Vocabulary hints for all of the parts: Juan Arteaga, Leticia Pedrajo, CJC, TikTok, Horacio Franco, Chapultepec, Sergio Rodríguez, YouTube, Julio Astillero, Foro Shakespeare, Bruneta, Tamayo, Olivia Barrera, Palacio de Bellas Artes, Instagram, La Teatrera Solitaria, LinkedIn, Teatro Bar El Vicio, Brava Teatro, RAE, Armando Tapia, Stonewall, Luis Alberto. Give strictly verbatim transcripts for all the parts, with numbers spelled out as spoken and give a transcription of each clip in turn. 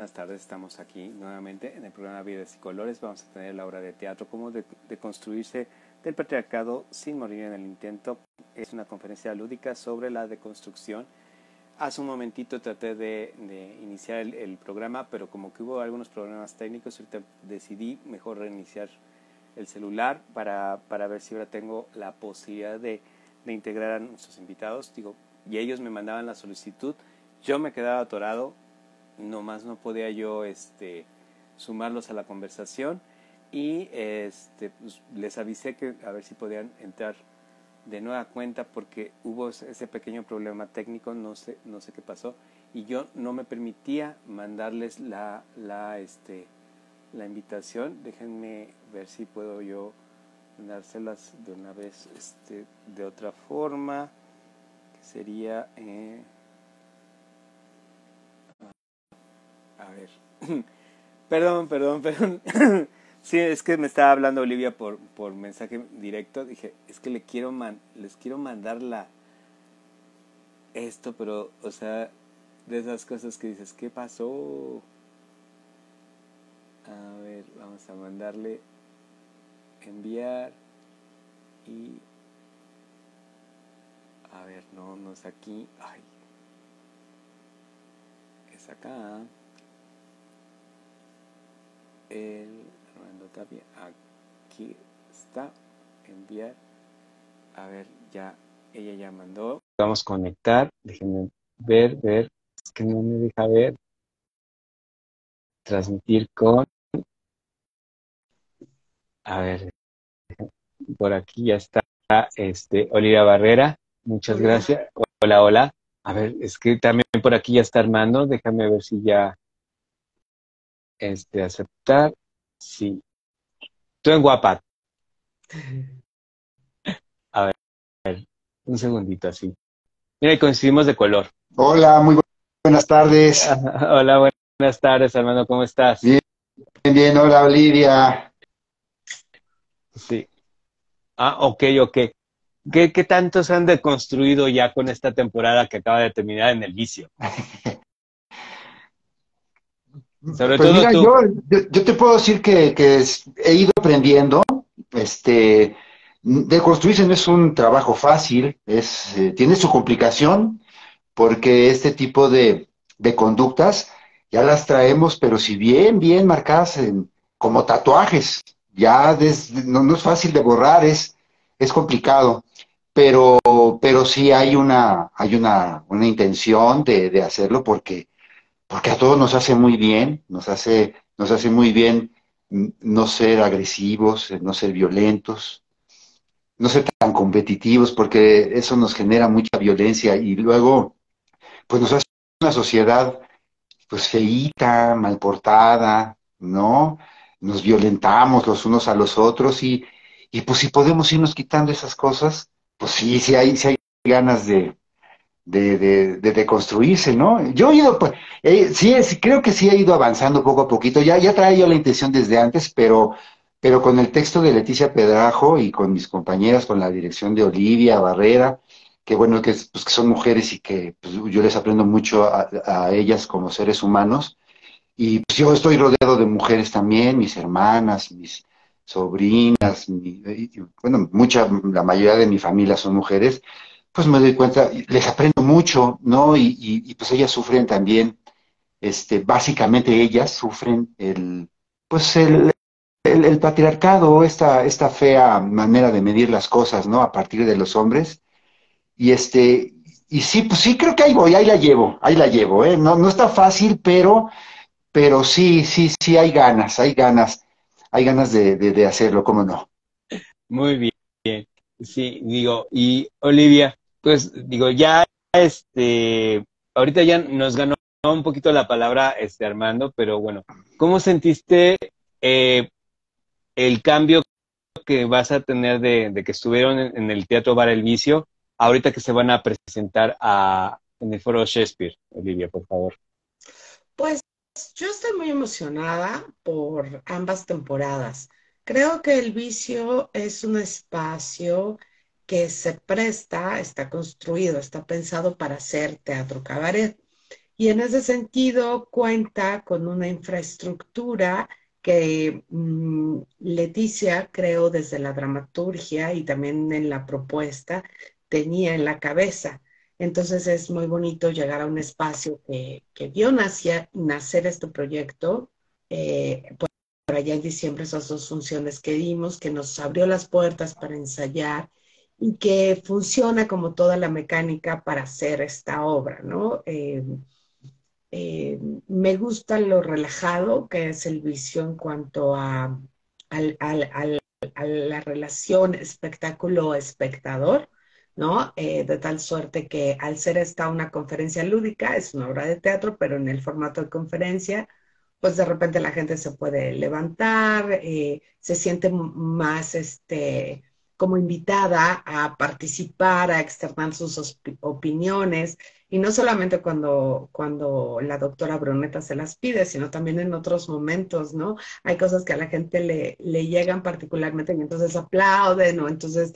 Buenas tardes, estamos aquí nuevamente en el programa Vidas y Colores. Vamos a tener la obra de teatro, cómo de, de construirse del patriarcado sin morir en el intento. Es una conferencia lúdica sobre la deconstrucción. Hace un momentito traté de, de iniciar el, el programa, pero como que hubo algunos problemas técnicos, ahorita decidí mejor reiniciar el celular para, para ver si ahora tengo la posibilidad de, de integrar a nuestros invitados. Digo, y ellos me mandaban la solicitud, yo me quedaba atorado. Nomás no podía yo este, sumarlos a la conversación y este, pues, les avisé que a ver si podían entrar de nueva cuenta porque hubo ese pequeño problema técnico, no sé, no sé qué pasó, y yo no me permitía mandarles la, la, este, la invitación. Déjenme ver si puedo yo mandárselas de una vez este, de otra forma, que sería... Eh, A ver, perdón, perdón, perdón. Sí, es que me estaba hablando Olivia por, por mensaje directo. Dije, es que le quiero man, les quiero mandar la, esto, pero, o sea, de esas cosas que dices, ¿qué pasó? A ver, vamos a mandarle enviar y... A ver, no, no es aquí. Ay. Es acá. El Armando Tapia, aquí está, enviar, a ver, ya, ella ya mandó. Vamos a conectar, déjenme ver, ver, es que no me deja ver, transmitir con, a ver, por aquí ya está, este, Olivia Barrera, muchas hola. Gracias, hola, hola, a ver, es que también por aquí ya está Armando, déjame ver si ya... Este, aceptar, sí. Tú en Guapat. A ver, a ver, un segundito así. Mira, coincidimos de color. Hola, muy buenas tardes. Hola, buenas tardes, Armando, ¿cómo estás? Bien, bien, hola, Olivia. Sí. Ah, ok, ok. ¿Qué, qué tantos han deconstruido ya con esta temporada que acaba de terminar en El Vicio? Sobre pues todo mira, yo, yo, yo te puedo decir que, que he ido aprendiendo, este, deconstruirse no es un trabajo fácil, es, eh, tiene su complicación, porque este tipo de, de conductas ya las traemos, pero si bien, bien marcadas en, como tatuajes, ya des, no, no es fácil de borrar, es, es complicado, pero, pero sí hay una, hay una, una intención de, de hacerlo, porque... Porque a todos nos hace muy bien, nos hace, nos hace muy bien no ser agresivos, no ser violentos, no ser tan competitivos, porque eso nos genera mucha violencia y luego, pues nos hace una sociedad, pues feíta, mal portada, ¿no? Nos violentamos los unos a los otros y, y pues si podemos irnos quitando esas cosas, pues sí, sí hay, sí hay ganas de... De, de, de, de construirse, ¿no? Yo he ido, pues, eh, sí, es, creo que sí he ido avanzando poco a poquito, ya, ya traía yo la intención desde antes, pero, pero con el texto de Leticia Pedrajo y con mis compañeras, con la dirección de Olivia Barrera, que bueno, que, pues, que son mujeres y que pues, yo les aprendo mucho a, a ellas como seres humanos, y pues, yo estoy rodeado de mujeres también, mis hermanas, mis sobrinas, mi, y, bueno, mucha, la mayoría de mi familia son mujeres, pues me doy cuenta, les aprendo mucho, ¿no? Y, y, y pues ellas sufren también, este, básicamente ellas sufren el, pues el, el, el patriarcado, esta, esta fea manera de medir las cosas, ¿no? A partir de los hombres. Y este, y sí, pues sí creo que ahí voy, ahí la llevo, ahí la llevo, ¿eh? No, no está fácil, pero, pero sí, sí, sí hay ganas, hay ganas, hay ganas de, de, de hacerlo, ¿cómo no? Muy bien, sí, digo, y Olivia. Pues, digo, ya, este, ahorita ya nos ganó un poquito la palabra, este, Armando, pero bueno, ¿cómo sentiste eh, el cambio que vas a tener de, de que estuvieron en, en el Teatro Bar El Vicio, ahorita que se van a presentar a, en el Foro Shakespeare, Olivia, por favor? Pues, yo estoy muy emocionada por ambas temporadas. Creo que El Vicio es un espacio... que se presta, está construido, está pensado para hacer teatro cabaret. Y en ese sentido cuenta con una infraestructura que mmm, Leticia creó desde la dramaturgia y también en la propuesta tenía en la cabeza. Entonces es muy bonito llegar a un espacio que, que vio nacer, nacer este proyecto. Eh, por allá en diciembre esas dos funciones que dimos, que nos abrió las puertas para ensayar y que funciona como toda la mecánica para hacer esta obra, ¿no? Eh, Eh, me gusta lo relajado que es el vicio en cuanto a, a, a, a, a la relación espectáculo-espectador, ¿no? Eh, de tal suerte que al ser esta una conferencia lúdica, es una obra de teatro, pero en el formato de conferencia, pues de repente la gente se puede levantar, eh, se siente más este, como invitada a participar, a externar sus opiniones. Y no solamente cuando, cuando la doctora Bruneta se las pide, sino también en otros momentos, ¿no? Hay cosas que a la gente le, le llegan particularmente y entonces aplauden o entonces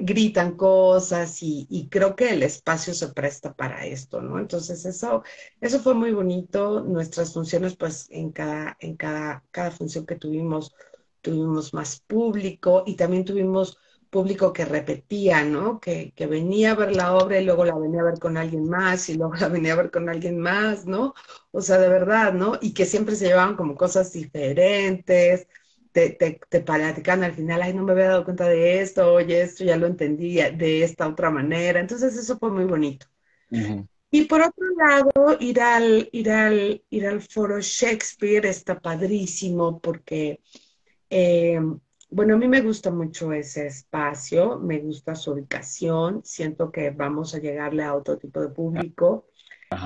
gritan cosas y, y creo que el espacio se presta para esto, ¿no? Entonces eso, eso fue muy bonito. Nuestras funciones, pues en cada, en cada, cada función que tuvimos, tuvimos más público y también tuvimos público que repetía, ¿no? Que, que venía a ver la obra y luego la venía a ver con alguien más y luego la venía a ver con alguien más, ¿no? O sea, de verdad, ¿no? Y que siempre se llevaban como cosas diferentes, te, te, te platican al final, ay, no me había dado cuenta de esto, oye, esto ya lo entendía de esta otra manera. Entonces eso fue muy bonito. Uh-huh. Y por otro lado, ir al, ir al, ir al Foro Shakespeare está padrísimo porque... Eh, Bueno, a mí me gusta mucho ese espacio, me gusta su ubicación, siento que vamos a llegarle a otro tipo de público,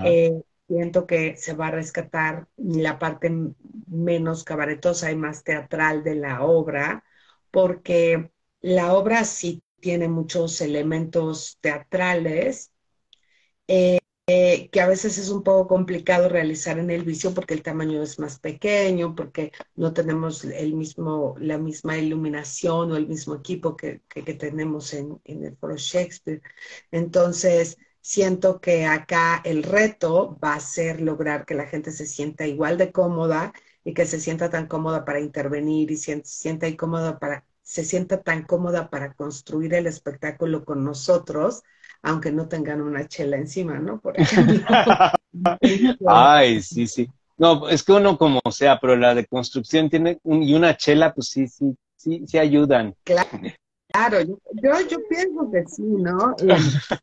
eh, siento que se va a rescatar la parte menos cabaretosa y más teatral de la obra, porque la obra sí tiene muchos elementos teatrales, eh, eh, que a veces es un poco complicado realizar en el vicio porque el tamaño es más pequeño, porque no tenemos el mismo, la misma iluminación o el mismo equipo que, que, que tenemos en, en el Foro Shakespeare. Entonces, siento que acá el reto va a ser lograr que la gente se sienta igual de cómoda y que se sienta tan cómoda para intervenir y se sienta incómoda para, se sienta tan cómoda para construir el espectáculo con nosotros, aunque no tengan una chela encima, ¿no? Por ejemplo. Ay, sí, sí. No, es que uno como sea, pero la deconstrucción tiene un, y una chela, pues sí, sí, sí, sí ayudan. Claro, claro. Yo, yo, yo pienso que sí, ¿no? Eh,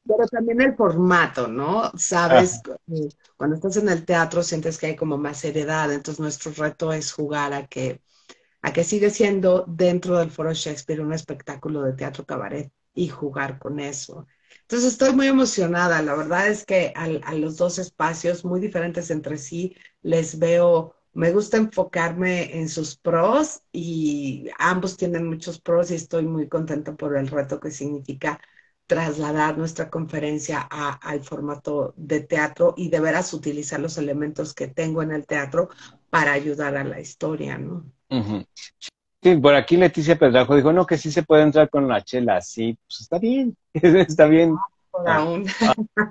pero también el formato, ¿no? Sabes, eh, cuando estás en el teatro sientes que hay como más seriedad, entonces nuestro reto es jugar a que, a que sigue siendo dentro del Foro Shakespeare un espectáculo de teatro cabaret y jugar con eso. Entonces estoy muy emocionada, la verdad es que a, a los dos espacios muy diferentes entre sí les veo, me gusta enfocarme en sus pros y ambos tienen muchos pros y estoy muy contenta por el reto que significa trasladar nuestra conferencia a, al formato de teatro y de veras utilizar los elementos que tengo en el teatro para ayudar a la historia, ¿no? Uh-huh. Sí, por aquí Leticia Pedrajo dijo, no, que sí se puede entrar con la chela, sí, pues está bien, está bien. Mejor aún.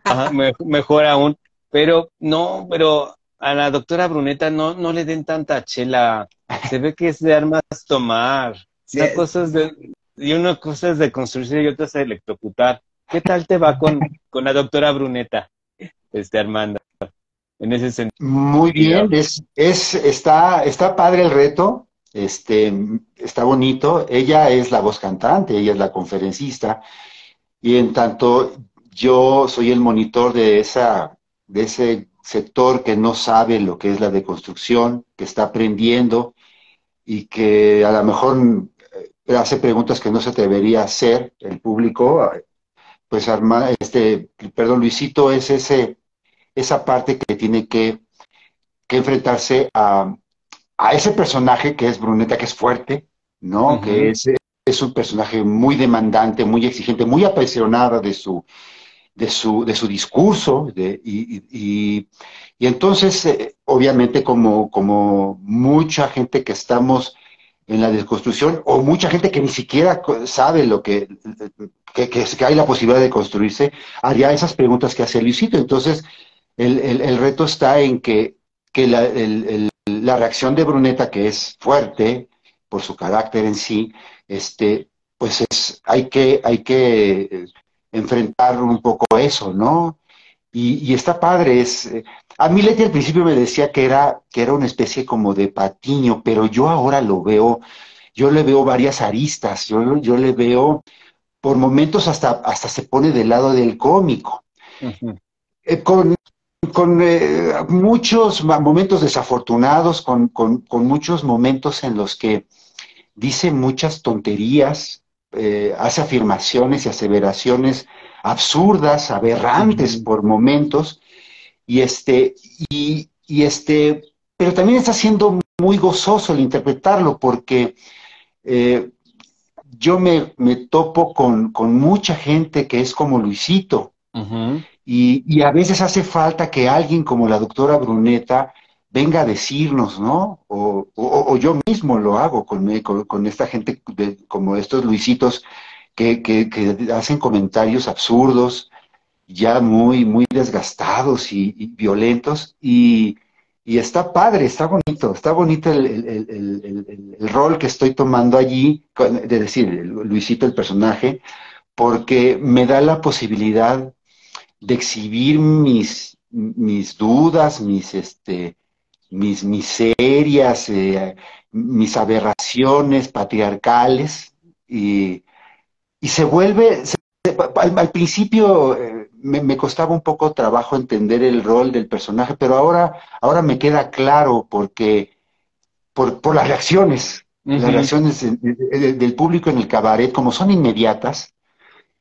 Ajá, mejor aún, pero no, pero a la doctora Bruneta no, no le den tanta chela, se ve que es de armas tomar, sí. Una cosa es de, y una cosa es de construirse y otra es de electrocutar. ¿Qué tal te va con, con la doctora Bruneta, este Armando? En ese sentido. Muy bien, es, es, está, está padre el reto. Este, está bonito, ella es la voz cantante, ella es la conferencista, y en tanto yo soy el monitor de, esa, de ese sector que no sabe lo que es la deconstrucción, que está aprendiendo y que a lo mejor hace preguntas que no se debería hacer el público, pues Arma, este, perdón, Luisito es ese, esa parte que tiene que, que enfrentarse a... a ese personaje que es Bruneta, que es fuerte, ¿no? Uh-huh. Que es, es un personaje muy demandante, muy exigente, muy apasionada de su, de su, de su discurso. De, y, y, y entonces, eh, obviamente, como, como mucha gente que estamos en la desconstrucción, o mucha gente que ni siquiera sabe lo que, que, que hay la posibilidad de construirse, haría esas preguntas que hace Luisito. Entonces, el, el, el reto está en que, que la, el, el, la reacción de Brunetta, que es fuerte por su carácter en sí, este, pues es, hay que, hay que enfrentar un poco eso, ¿no? Y, y está padre. Es, a mí Leti al principio me decía que era, que era una especie como de Patiño, pero yo ahora lo veo, yo le veo varias aristas, yo, yo le veo, por momentos hasta, hasta se pone del lado del cómico. Uh-huh. eh, con con eh, muchos momentos desafortunados, con, con, con muchos momentos en los que dice muchas tonterías, eh, hace afirmaciones y aseveraciones absurdas, aberrantes, uh-huh, por momentos, y este, y, y este, pero también está siendo muy gozoso el interpretarlo, porque eh, yo me, me topo con, con mucha gente que es como Luisito, uh-huh, y, y a veces hace falta que alguien como la doctora Brunetta venga a decirnos, ¿no? O, o, o yo mismo lo hago con, con, con esta gente de, como estos Luisitos que, que, que hacen comentarios absurdos, ya muy, muy desgastados y, y violentos, y, y está padre, está bonito, está bonito el, el, el, el, el, el rol que estoy tomando allí, es de decir, Luisito, el personaje, porque me da la posibilidad de exhibir mis, mis dudas, mis, este, mis miserias, eh, mis aberraciones patriarcales, y, y se vuelve... Se, al, al principio eh, me, me costaba un poco trabajo entender el rol del personaje, pero ahora, ahora me queda claro porque por, por las reacciones, uh-huh, las reacciones de, de, de, del público en el cabaret, como son inmediatas,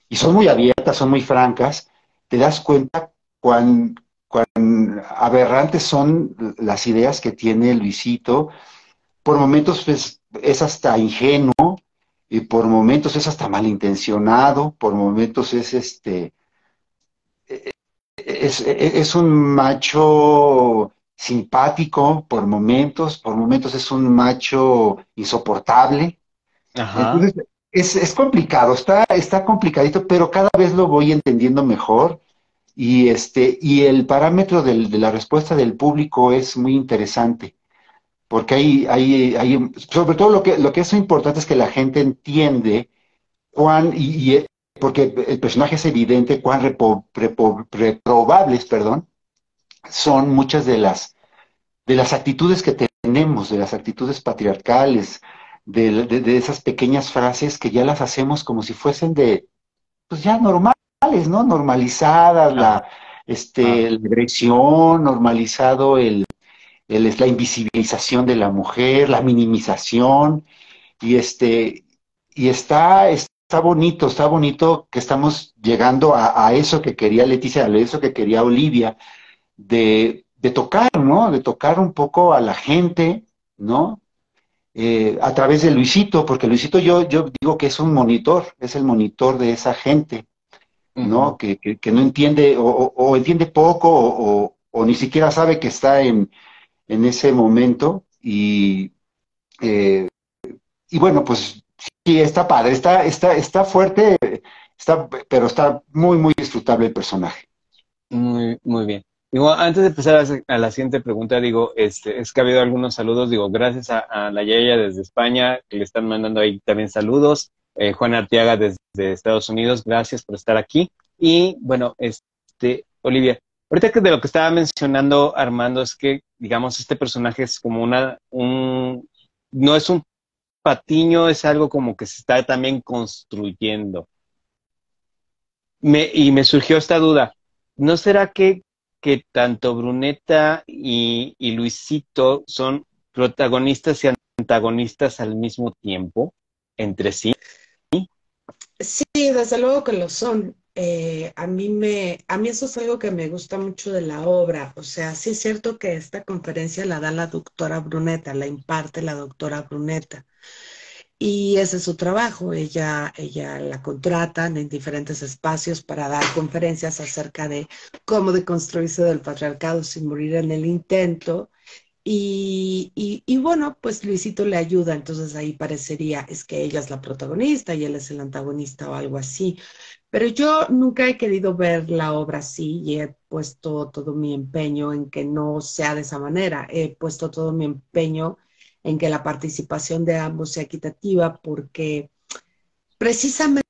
y son muy abiertas, son muy francas, te das cuenta cuán, cuán aberrantes son las ideas que tiene Luisito. Por momentos pues, es hasta ingenuo, y por momentos es hasta malintencionado, por momentos es este es, es, es un macho simpático, por momentos, por momentos es un macho insoportable. Ajá. Entonces, es, es complicado, está, está complicadito, pero cada vez lo voy entendiendo mejor, y este, y el parámetro del, de la respuesta del público es muy interesante. Porque hay, hay, hay, sobre todo lo que, lo que es importante es que la gente entiende cuán, y, y porque el personaje es evidente, cuán repo, repo, reprobables, perdón, son muchas de las, de las actitudes que tenemos, de las actitudes patriarcales, de, de, de esas pequeñas frases que ya las hacemos como si fuesen de, pues ya normales, ¿no? Normalizadas, ah, la, este, ah. la agresión, normalizado el... es la invisibilización de la mujer, la minimización, y este y está, está bonito, está bonito que estamos llegando a, a eso que quería Leticia, a eso que quería Olivia, de, de tocar, ¿no? De tocar un poco a la gente, ¿no? Eh, a través de Luisito, porque Luisito yo, yo digo que es un monitor, es el monitor de esa gente, ¿no? Uh-huh. que, que, que no entiende, o, o, o entiende poco, o, o, o ni siquiera sabe que está en... en ese momento, y, eh, y bueno, pues sí, está padre, está, está, está fuerte, está, pero está muy, muy disfrutable el personaje. Muy, muy bien. Digo, antes de empezar a, a la siguiente pregunta, digo, este, es que ha habido algunos saludos, digo, gracias a, a la Yaya desde España, que le están mandando ahí también saludos, eh, Juan Arteaga desde Estados Unidos, gracias por estar aquí, y bueno, este, Olivia, ahorita que de lo que estaba mencionando Armando es que, digamos, este personaje es como una, un, no es un Patiño, es algo como que se está también construyendo. Me, y me surgió esta duda, ¿no será que, que tanto Brunetta y, y Luisito son protagonistas y antagonistas al mismo tiempo entre sí? Sí, desde luego que lo son. Eh, a mí me, a mí eso es algo que me gusta mucho de la obra. O sea, sí es cierto que esta conferencia la da la doctora Brunetta, la imparte la doctora Brunetta, y ese es su trabajo. Ella, ella la contratan en diferentes espacios para dar conferencias acerca de cómo deconstruirse del patriarcado sin morir en el intento. Y, y, y bueno, pues Luisito le ayuda. Entonces ahí parecería es que ella es la protagonista y él es el antagonista o algo así. Pero yo nunca he querido ver la obra así, y he puesto todo mi empeño en que no sea de esa manera. He puesto todo mi empeño en que la participación de ambos sea equitativa, porque precisamente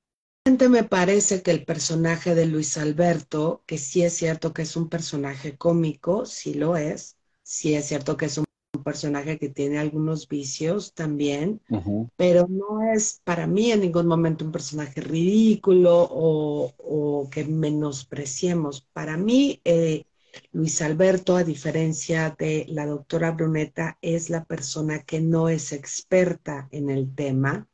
me parece que el personaje de Luis Alberto, que sí es cierto que es un personaje cómico, sí lo es, sí es cierto que es un personaje que tiene algunos vicios también, uh-huh. pero no es para mí en ningún momento un personaje ridículo o, o que menospreciemos. Para mí, eh, Luis Alberto, a diferencia de la doctora Bruneta, es la persona que no es experta en el tema,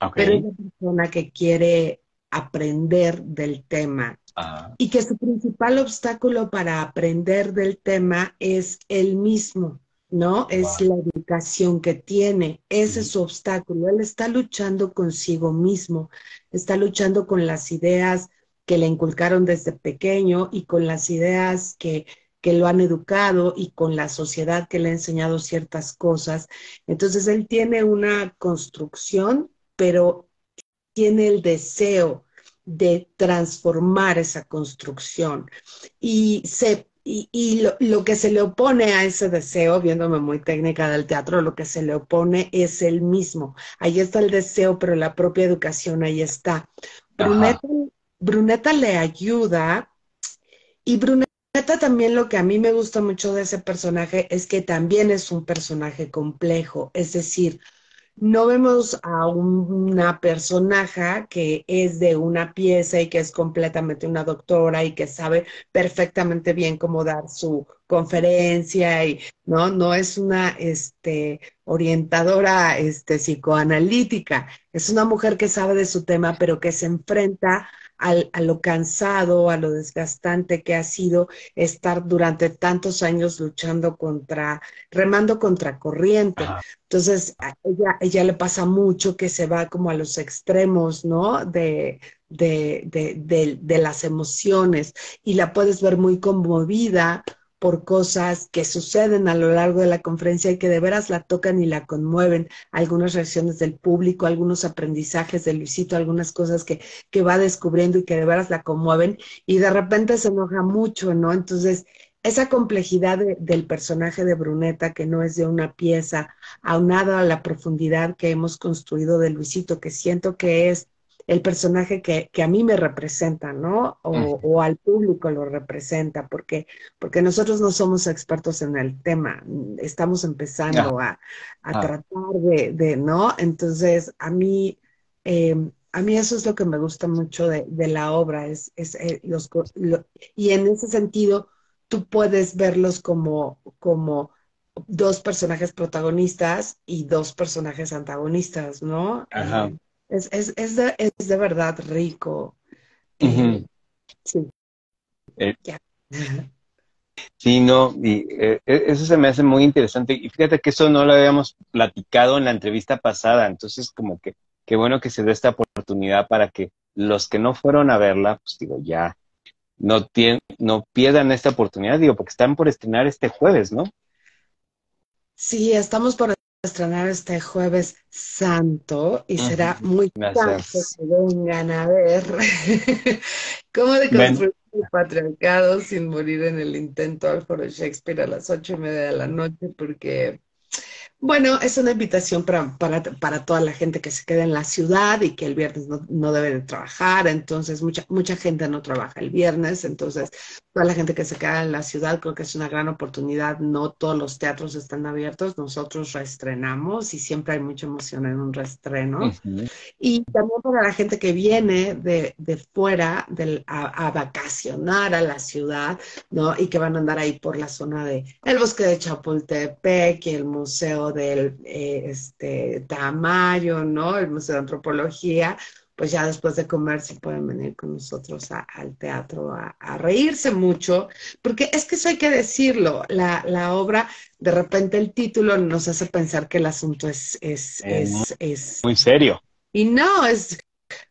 okay. pero es la persona que quiere aprender del tema. Uh-huh. Y que su principal obstáculo para aprender del tema es él mismo, ¿no? Wow. Es la educación que tiene, ese es su obstáculo. Él está luchando consigo mismo, está luchando con las ideas que le inculcaron desde pequeño y con las ideas que, que lo han educado y con la sociedad que le ha enseñado ciertas cosas. Entonces él tiene una construcción, pero tiene el deseo de transformar esa construcción y se Y, y lo, lo que se le opone a ese deseo, viéndome muy técnica del teatro, lo que se le opone es él mismo. Ahí está el deseo, pero la propia educación ahí está. Bruneta, Bruneta le ayuda, y Bruneta también, lo que a mí me gusta mucho de ese personaje es que también es un personaje complejo. Es decir, no vemos a una personaje que es de una pieza y que es completamente una doctora y que sabe perfectamente bien cómo dar su conferencia y no, no es una este, orientadora este, psicoanalítica. Es una mujer que sabe de su tema, pero que se enfrenta al, a lo cansado, a lo desgastante que ha sido estar durante tantos años luchando contra, remando contra corriente. Ajá. Entonces, a ella, ella le pasa mucho que se va como a los extremos, ¿no? De, de, de, de, de las emociones. Y la puedes ver muy conmovida por cosas que suceden a lo largo de la conferencia y que de veras la tocan y la conmueven. Algunas reacciones del público, algunos aprendizajes de Luisito, algunas cosas que, que va descubriendo y que de veras la conmueven. Y de repente se enoja mucho, ¿no? Entonces, esa complejidad de, del personaje de Bruneta, que no es de una pieza, aunada a la profundidad que hemos construido de Luisito, que siento que es el personaje que, que a mí me representa, ¿no? O, uh-huh. o al público lo representa, porque, porque nosotros no somos expertos en el tema, estamos empezando uh-huh. a, a uh-huh. tratar de, de, ¿no? Entonces, a mí... Eh, A mí eso es lo que me gusta mucho de, de la obra, es, es eh, los, lo, y en ese sentido tú puedes verlos como, como dos personajes protagonistas y dos personajes antagonistas, ¿no? Ajá. Es, es, es, de, es de verdad rico. Uh-huh. Sí. Eh, yeah. Sí, no, y eh, eso se me hace muy interesante, y fíjate que eso no lo habíamos platicado en la entrevista pasada, entonces como que qué bueno que se dé esta oportunidad para que los que no fueron a verla, pues digo, ya, no, tienen, no pierdan esta oportunidad, digo, porque están por estrenar este jueves, ¿no? Sí, estamos por estrenar este Jueves Santo, y uh-huh. será muy tarde que vengan a ver cómo deconstruir el patriarcado sin morir en el intento al Foro Shakespeare a las ocho y media de la noche, porque... Bueno, es una invitación para, para, para toda la gente que se queda en la ciudad y que el viernes no, no debe de trabajar, entonces mucha, mucha gente no trabaja el viernes, entonces toda la gente que se queda en la ciudad creo que es una gran oportunidad, no todos los teatros están abiertos, nosotros reestrenamos y siempre hay mucha emoción en un reestreno. Uh-huh. Y también para la gente que viene de, de fuera de, a, a vacacionar a la ciudad, ¿no? Y que van a andar ahí por la zona de el Bosque de Chapultepec y el Museo del eh, este, Tamayo, ¿no? El Museo de Antropología, pues ya después de comer sí pueden venir con nosotros a, al teatro a, a reírse mucho, porque es que eso hay que decirlo, la, la obra, de repente el título nos hace pensar que el asunto es... es, eh, es, es muy serio. Y no, es...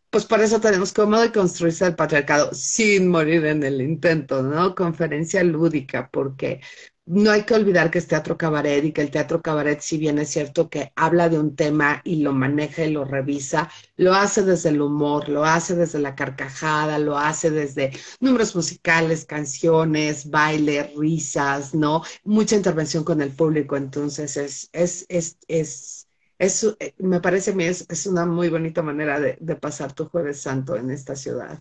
Pues por eso tenemos cómo deconstruirse el patriarcado sin morir en el intento, ¿no? Conferencia lúdica, porque... no hay que olvidar que es teatro cabaret y que el teatro cabaret, si bien es cierto que habla de un tema y lo maneja y lo revisa, lo hace desde el humor, lo hace desde la carcajada, lo hace desde números musicales, canciones, baile, risas, ¿no? Mucha intervención con el público, entonces es, es, es, es, es, es me parece a mí es, es una muy bonita manera de, de pasar tu Jueves Santo en esta ciudad.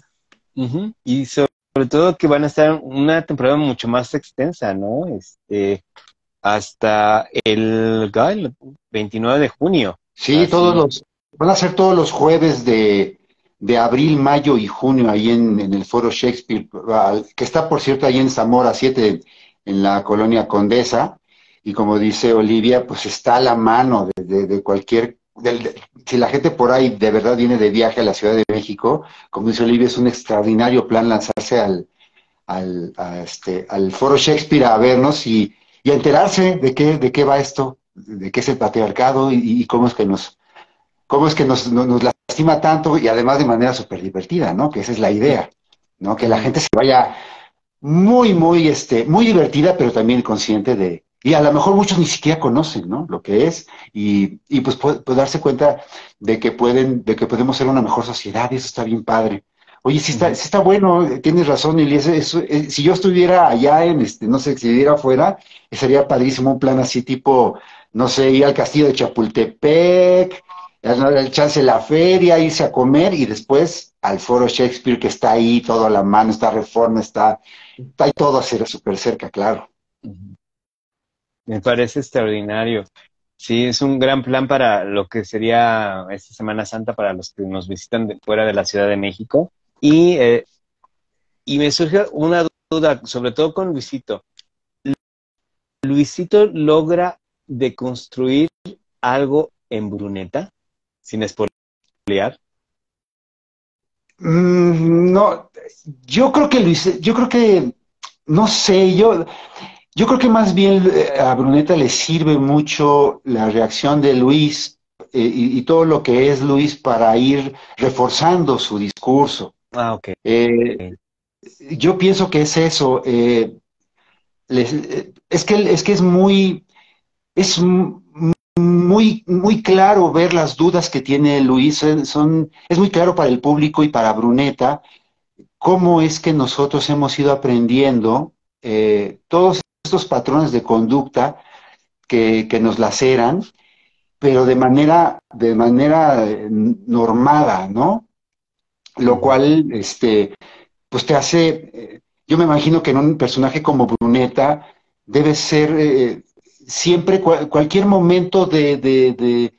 Uh-huh. Y so sobre todo que van a estar una temporada mucho más extensa, ¿no? Este, hasta el, el veintinueve de junio. Sí, así. Todos los, van a ser todos los jueves de, de abril, mayo y junio ahí en, en el Foro Shakespeare, que está, por cierto, ahí en Zamora siete, en la colonia Condesa, y como dice Olivia, pues está a la mano de, de, de cualquier... Del, de, si la gente por ahí de verdad viene de viaje a la Ciudad de México, como dice Olivia, es un extraordinario plan lanzarse al al, a este, al Foro Shakespeare a vernos y, y a enterarse de qué, de qué va esto, de qué es el patriarcado y, y cómo es que nos cómo es que nos, nos, nos lastima tanto, y además de manera súper divertida, ¿no? Que esa es la idea, ¿no? Que la gente se vaya muy, muy, este, muy divertida, pero también consciente de... Y a lo mejor muchos ni siquiera conocen, ¿no? Lo que es, y, y pues, pues darse cuenta de que pueden, de que podemos ser una mejor sociedad, y eso está bien padre. Oye, sí está, sí está bueno, tienes razón, Eli, eso, eso, eh, si yo estuviera allá en este, no sé, si viviera afuera, sería padrísimo un plan así tipo, no sé, ir al castillo de Chapultepec, el chance de la feria, irse a comer y después al Foro Shakespeare, que está ahí todo a la mano, está Reforma, está, está ahí todo súper cerca, claro. Uh-huh. Me parece extraordinario. Sí, es un gran plan para lo que sería esta Semana Santa para los que nos visitan de fuera de la Ciudad de México. Y, eh, y me surge una duda, sobre todo con Luisito. ¿Luisito logra deconstruir algo en Bruneta sin espolear? Mm, no, yo creo que Luis, yo creo que, no sé, yo... Yo creo que más bien a Bruneta le sirve mucho la reacción de Luis eh, y, y todo lo que es Luis para ir reforzando su discurso. Ah, ok. Eh, okay. Yo pienso que es eso. Eh, les, es, que, es que es muy... Es muy, muy claro ver las dudas que tiene Luis. Son, es muy claro para el público y para Bruneta cómo es que nosotros hemos ido aprendiendo eh, todos estos patrones de conducta que, que nos laceran, pero de manera, de manera normada, ¿no? Lo cual, este, pues te hace, yo me imagino que en un personaje como Bruneta debe ser eh, siempre, cual, cualquier momento de, de, de,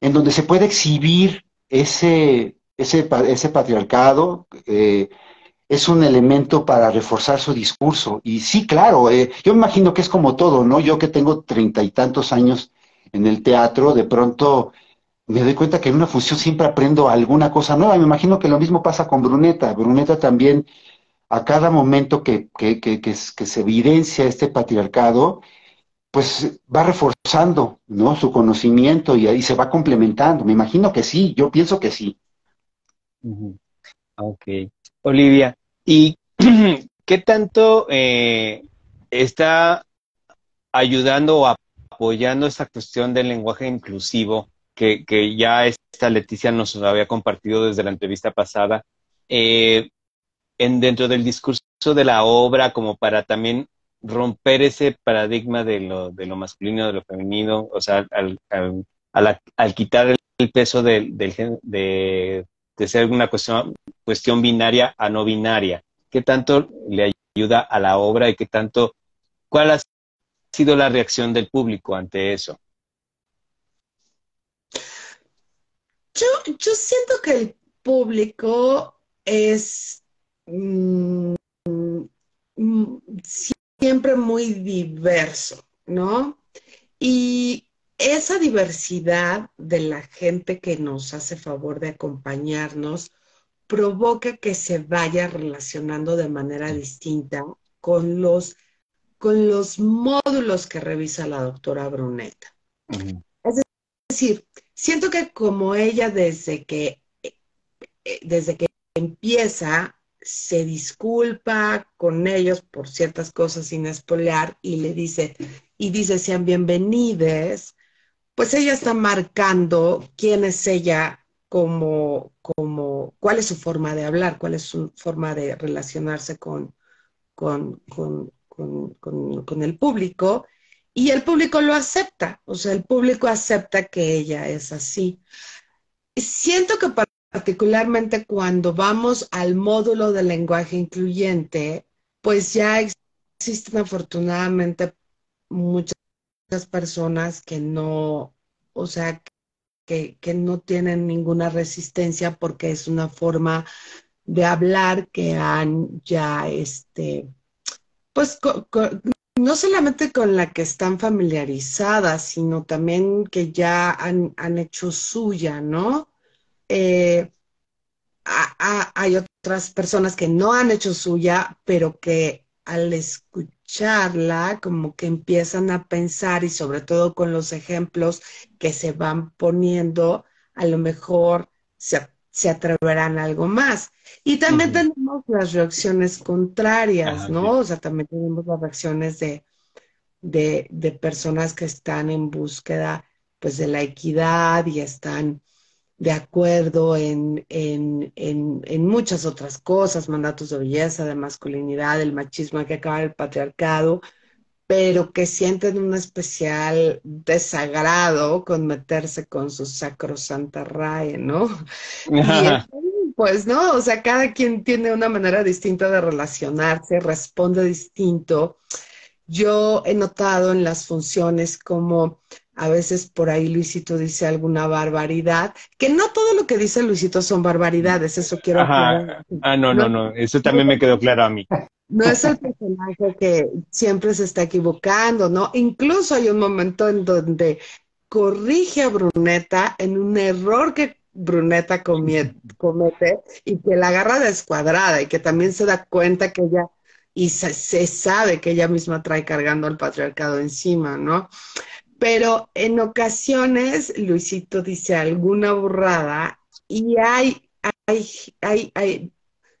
en donde se puede exhibir ese, ese, ese patriarcado, eh, es un elemento para reforzar su discurso. Y sí, claro, eh, yo me imagino que es como todo, ¿no? Yo que tengo treinta y tantos años en el teatro, de pronto me doy cuenta que en una función siempre aprendo alguna cosa nueva. Me imagino que lo mismo pasa con Bruneta. Bruneta también, a cada momento que, que, que, que, que se evidencia este patriarcado, pues va reforzando, ¿no? Su conocimiento y ahí se va complementando. Me imagino que sí, yo pienso que sí. Uh-huh. Ok. Olivia, ¿y qué tanto eh, está ayudando o apoyando esta cuestión del lenguaje inclusivo que, que ya esta Leticia nos había compartido desde la entrevista pasada, eh, en dentro del discurso de la obra, como para también romper ese paradigma de lo, de lo masculino, de lo femenino, o sea, al, al, al, al quitar el peso del género, de, de, de ser una cuestión, cuestión binaria a no binaria? ¿Qué tanto le ayuda a la obra y qué tanto, cuál ha sido la reacción del público ante eso? Yo, yo siento que el público es mm, mm, siempre muy diverso, ¿no? Y esa diversidad de la gente que nos hace favor de acompañarnos provoca que se vaya relacionando de manera distinta con los, con los módulos que revisa la doctora Bruneta. Uh-huh. Es decir, siento que como ella desde que, desde que empieza se disculpa con ellos por ciertas cosas sin espolear y le dice, y dice, sean bienvenides, pues ella está marcando quién es ella, como, como, cuál es su forma de hablar, cuál es su forma de relacionarse con, con, con, con, con, con el público, y el público lo acepta, o sea, el público acepta que ella es así. Siento que para particularmente cuando vamos al módulo del lenguaje incluyente, pues ya existen afortunadamente muchas personas que no, o sea, que, que no tienen ninguna resistencia porque es una forma de hablar que han ya, este, pues co, co, no solamente con la que están familiarizadas, sino también que ya han, han hecho suya, ¿no? Eh, a, a, hay otras personas que no han hecho suya, pero que al escucharla como que empiezan a pensar, y sobre todo con los ejemplos que se van poniendo, a lo mejor se, se atreverán a algo más. Y también uh-huh. tenemos las reacciones contrarias, ah, ¿no? Sí. O sea, también tenemos las reacciones de, de, de personas que están en búsqueda pues de la equidad y están de acuerdo en, en, en, en muchas otras cosas, mandatos de belleza, de masculinidad, el machismo, hay que acabar el patriarcado, pero que sienten un especial desagrado con meterse con su sacrosanta RAE, ¿no? Y pues no, o sea, cada quien tiene una manera distinta de relacionarse, responde distinto. Yo he notado en las funciones como a veces por ahí Luisito dice alguna barbaridad, que no todo lo que dice Luisito son barbaridades, eso quiero aclarar. Ah, no, no, no, no, eso también me quedó claro a mí. No es el personaje que siempre se está equivocando, ¿no? Incluso hay un momento en donde corrige a Bruneta en un error que Bruneta comete y que la agarra descuadrada y que también se da cuenta que ella, y se, se sabe que ella misma trae cargando al patriarcado encima, ¿no? Pero en ocasiones Luisito dice alguna burrada y hay, hay, hay, hay,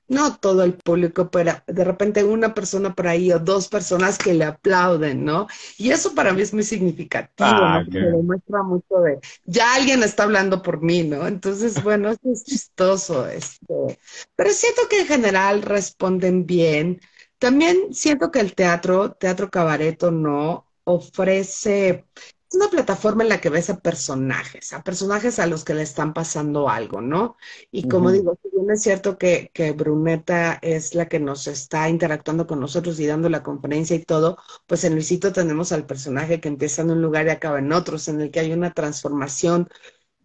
no todo el público, pero de repente una persona por ahí o dos personas que le aplauden, ¿no? Y eso para mí es muy significativo, ah, ¿no? Porque demuestra mucho de, ya alguien está hablando por mí, ¿no? Entonces, bueno, eso es chistoso. Este. Pero siento que en general responden bien. También siento que el teatro, teatro cabareto, no, ofrece, es una plataforma en la que ves a personajes, a personajes a los que le están pasando algo, ¿no? Y como uh-huh. digo, si bien es cierto que, que Bruneta es la que nos está interactuando con nosotros y dando la conferencia y todo, pues en Luisito tenemos al personaje que empieza en un lugar y acaba en otros, en el que hay una transformación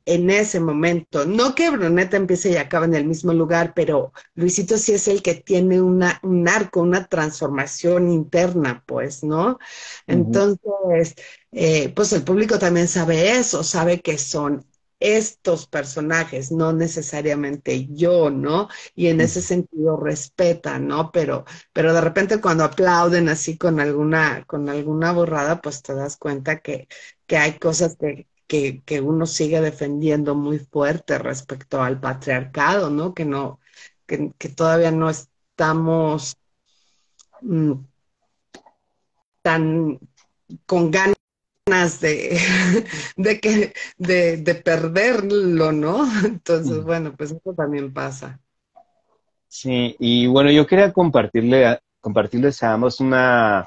en ese momento. No que Bruneta empiece y acaba en el mismo lugar, pero Luisito sí es el que tiene una, un arco, una transformación interna, pues, ¿no? Entonces, uh-huh. eh, pues el público también sabe eso, sabe que son estos personajes, no necesariamente yo, ¿no? Y en uh-huh. ese sentido respeta, ¿no? Pero, pero de repente cuando aplauden así con alguna, con alguna borrada, pues te das cuenta que, que hay cosas que Que, que uno sigue defendiendo muy fuerte respecto al patriarcado, ¿no? Que no, que, que todavía no estamos mmm, tan con ganas de, de que de, de perderlo, ¿no? Entonces, bueno, pues eso también pasa. Sí, y bueno, yo quería compartirle, compartirles a ambos una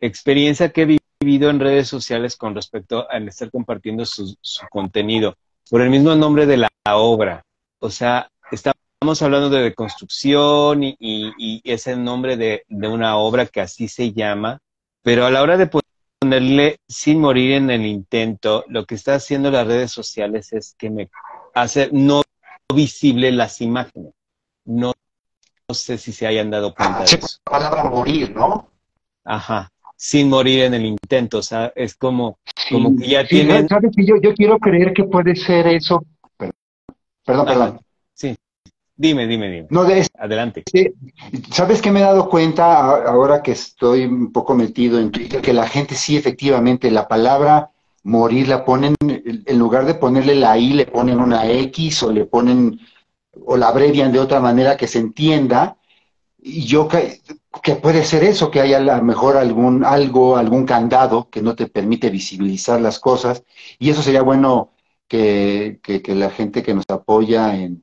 experiencia que vi vivido en redes sociales con respecto al estar compartiendo su, su contenido por el mismo nombre de la obra. O sea, estamos hablando de deconstrucción y, y, y es el nombre de, de una obra que así se llama, pero a la hora de ponerle sin morir en el intento, lo que está haciendo las redes sociales es que me hace no visible las imágenes. No, no sé si se hayan dado cuenta ah, de eso. La palabra morir, ¿no? Ajá. Sin morir en el intento, o sea, es como, como sí, que ya sí, tiene... ¿Sabes? Yo, yo quiero creer que puede ser eso... Perdón, perdón. Ah, perdón. Sí, dime, dime, dime. No, de... Adelante. Sí. ¿Sabes qué me he dado cuenta ahora que estoy un poco metido en Twitter? Que la gente sí, efectivamente, la palabra morir la ponen, en lugar de ponerle la I, le ponen una X o le ponen, o la abrevian de otra manera que se entienda, Y yo que, que puede ser eso, que haya a lo mejor algún algo, algún candado que no te permite visibilizar las cosas, y eso sería bueno que, que, que la gente que nos apoya en,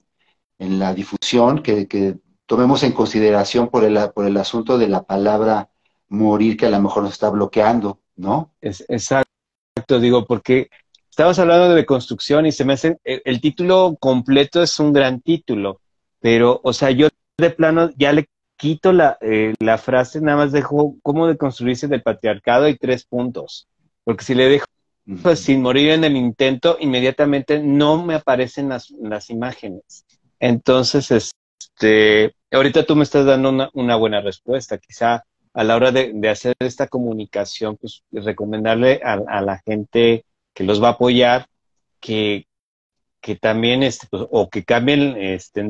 en la difusión, que, que tomemos en consideración por el, por el asunto de la palabra morir, que a lo mejor nos está bloqueando, ¿no? Es, exacto, digo, porque estabas hablando de construcción y se me hace, el, el título completo es un gran título, pero, o sea, yo de plano ya le quito la, eh, la frase, nada más dejo cómo deconstruirse del patriarcado y tres puntos. Porque si le dejo pues, sin morir en el intento, inmediatamente no me aparecen las, las imágenes. Entonces, este, ahorita tú me estás dando una, una buena respuesta. Quizá a la hora de, de hacer esta comunicación, pues recomendarle a, a la gente que los va a apoyar que, que también, este, pues, o que cambien este,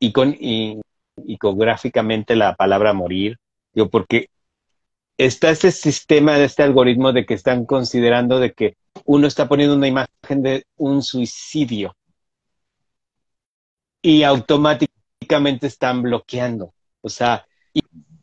y con... Y, icográficamente la palabra morir, digo, porque está ese sistema de este algoritmo de que están considerando de que uno está poniendo una imagen de un suicidio y automáticamente están bloqueando, o sea, y,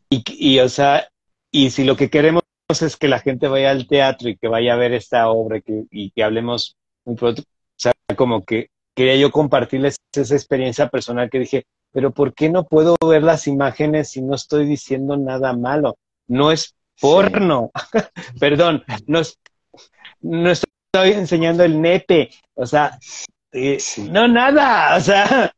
y, y, o sea, y si lo que queremos es que la gente vaya al teatro y que vaya a ver esta obra y que, y que hablemos un poco, o sea, como que quería yo compartirles esa experiencia personal que dije, pero ¿por qué no puedo ver las imágenes si no estoy diciendo nada malo? No es porno. Sí. Perdón, no, es, no estoy enseñando el nepe. O sea, eh, sí. no nada. O sea,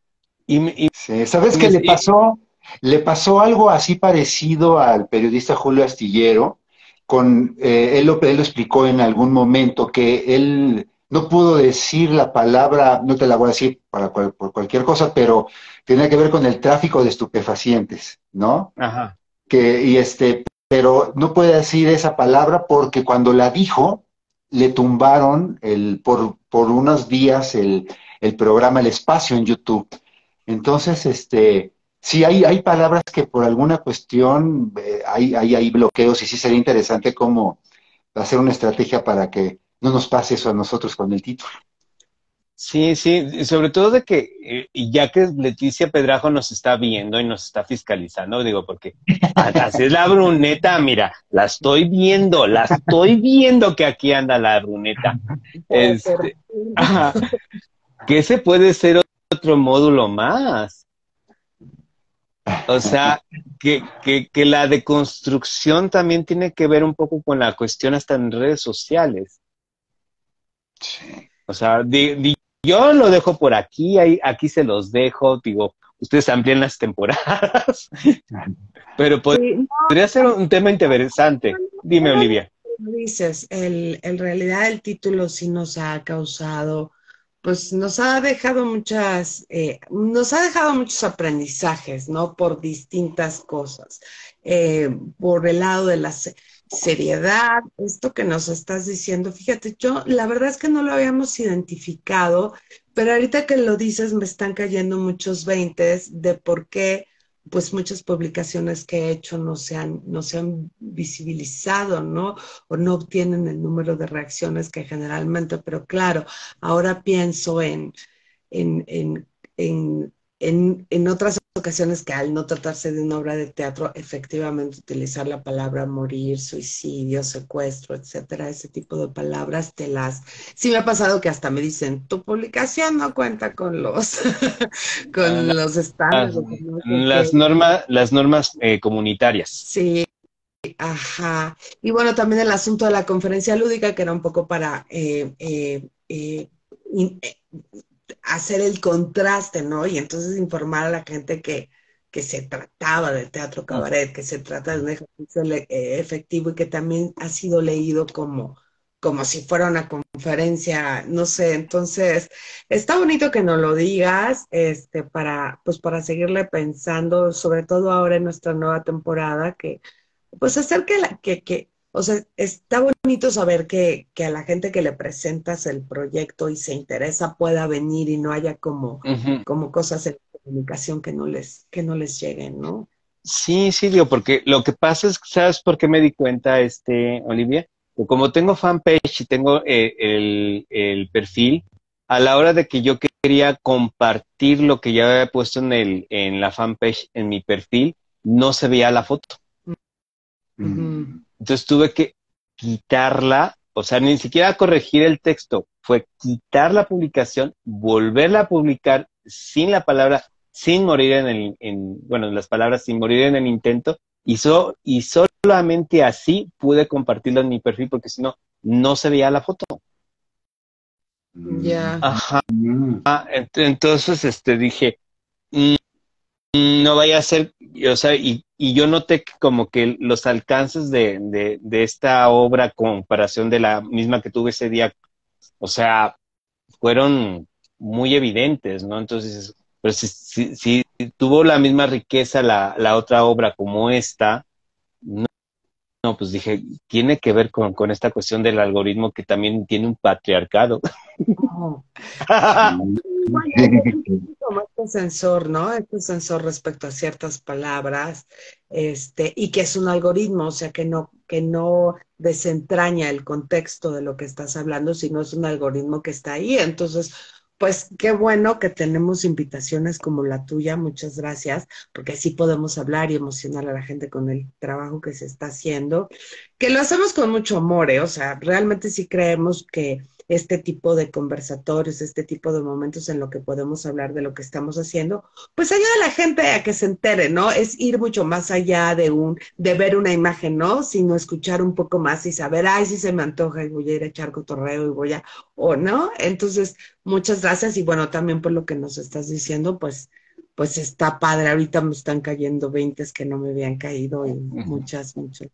y, y, sí. ¿Sabes y, qué y, le pasó? Le pasó algo así parecido al periodista Julio Astillero. Con, eh, él, lo, él lo explicó en algún momento que él... no pudo decir la palabra, no te la voy a decir para cual, por cualquier cosa, pero tenía que ver con el tráfico de estupefacientes, ¿no? Ajá. Que, y este, pero no puede decir esa palabra porque cuando la dijo, le tumbaron el, por, por unos días el, el programa El Espacio en YouTube. Entonces, este, sí hay, hay palabras que por alguna cuestión eh, hay, hay, hay bloqueos y sí sería interesante cómo hacer una estrategia para que no nos pase eso a nosotros con el título. Sí, sí, sobre todo de que, y ya que Leticia Pedrajo nos está viendo y nos está fiscalizando, digo, porque así es la bruneta, mira, la estoy viendo, la estoy viendo que aquí anda la bruneta. Este, ah, que ese puede ser otro módulo más. O sea, que, que, que la deconstrucción también tiene que ver un poco con la cuestión hasta en redes sociales. Sí. O sea, di, di, yo lo dejo por aquí, ahí, aquí se los dejo, digo, ustedes amplían las temporadas, pero pod sí, no, podría ser un tema interesante. Dime, Olivia. Dices, el, en realidad el título sí nos ha causado, pues nos ha dejado muchas, eh, nos ha dejado muchos aprendizajes, ¿no? Por distintas cosas, eh, por el lado de las... seriedad, esto que nos estás diciendo, fíjate, yo la verdad es que no lo habíamos identificado, pero ahorita que lo dices me están cayendo muchos veintes de por qué pues muchas publicaciones que he hecho no se han, no se han visibilizado, ¿no? O no obtienen el número de reacciones que generalmente, pero claro, ahora pienso en, en, en, en En, en otras ocasiones que al no tratarse de una obra de teatro, efectivamente utilizar la palabra morir, suicidio, secuestro, etcétera, ese tipo de palabras te las... Sí me ha pasado que hasta me dicen, tu publicación no cuenta con los con la, los estándares. Las, las, norma, las normas eh, comunitarias. Sí, ajá. Y bueno, también el asunto de la conferencia lúdica, que era un poco para... Eh, eh, eh, in, eh, hacer el contraste, ¿no? Y entonces informar a la gente que, que se trataba de teatro cabaret, que se trata de un ejercicio le, eh, efectivo y que también ha sido leído como, como si fuera una conferencia, no sé. Entonces, está bonito que nos lo digas, este, para, pues para seguirle pensando, sobre todo ahora en nuestra nueva temporada, que pues acerca la, que, que o sea, está bonito saber que, que a la gente que le presentas el proyecto y se interesa pueda venir y no haya como, uh-huh. como cosas de comunicación que no les, que no les lleguen, ¿no? Sí, sí, digo, porque lo que pasa es, ¿sabes por qué me di cuenta, este, Olivia? Que como tengo fanpage y tengo eh, el, el perfil, a la hora de que yo quería compartir lo que ya había puesto en, el, en la fanpage, en mi perfil, no se veía la foto. Uh-huh. Entonces tuve que quitarla, o sea, ni siquiera corregir el texto, fue quitar la publicación, volverla a publicar sin la palabra, sin morir en el, en, bueno, en las palabras, sin morir en el intento, y, so, y solamente así pude compartirlo en mi perfil, porque si no, no se veía la foto. Ya. Yeah. Ajá. Ah, entonces este, dije, mm, no vaya a ser, o sea, y, y yo noté que como que los alcances de, de, de esta obra, comparación de la misma que tuve ese día, o sea, fueron muy evidentes, ¿no? Entonces, pero si, si, si tuvo la misma riqueza la, la otra obra como esta, no, no, pues dije, tiene que ver con, con esta cuestión del algoritmo que también tiene un patriarcado. Oh. Bueno, como este sensor, ¿no? Este sensor respecto a ciertas palabras, este, y que es un algoritmo, o sea, que no, que no desentraña el contexto de lo que estás hablando, sino es un algoritmo que está ahí. Entonces, pues qué bueno que tenemos invitaciones como la tuya, muchas gracias, porque así podemos hablar y emocionar a la gente con el trabajo que se está haciendo, que lo hacemos con mucho amor, ¿eh? O sea, realmente sí creemos que este tipo de conversatorios, este tipo de momentos en los que podemos hablar de lo que estamos haciendo, pues ayuda a la gente a que se entere, ¿no? Es ir mucho más allá de un, de ver una imagen, ¿no? Sino escuchar un poco más y saber, ay, sí se me antoja y voy a ir a echar cotorreo y voy a, o no. Entonces, muchas gracias y bueno, también por lo que nos estás diciendo, pues, pues está padre. Ahorita me están cayendo veintes que no me habían caído y muchas, muchas.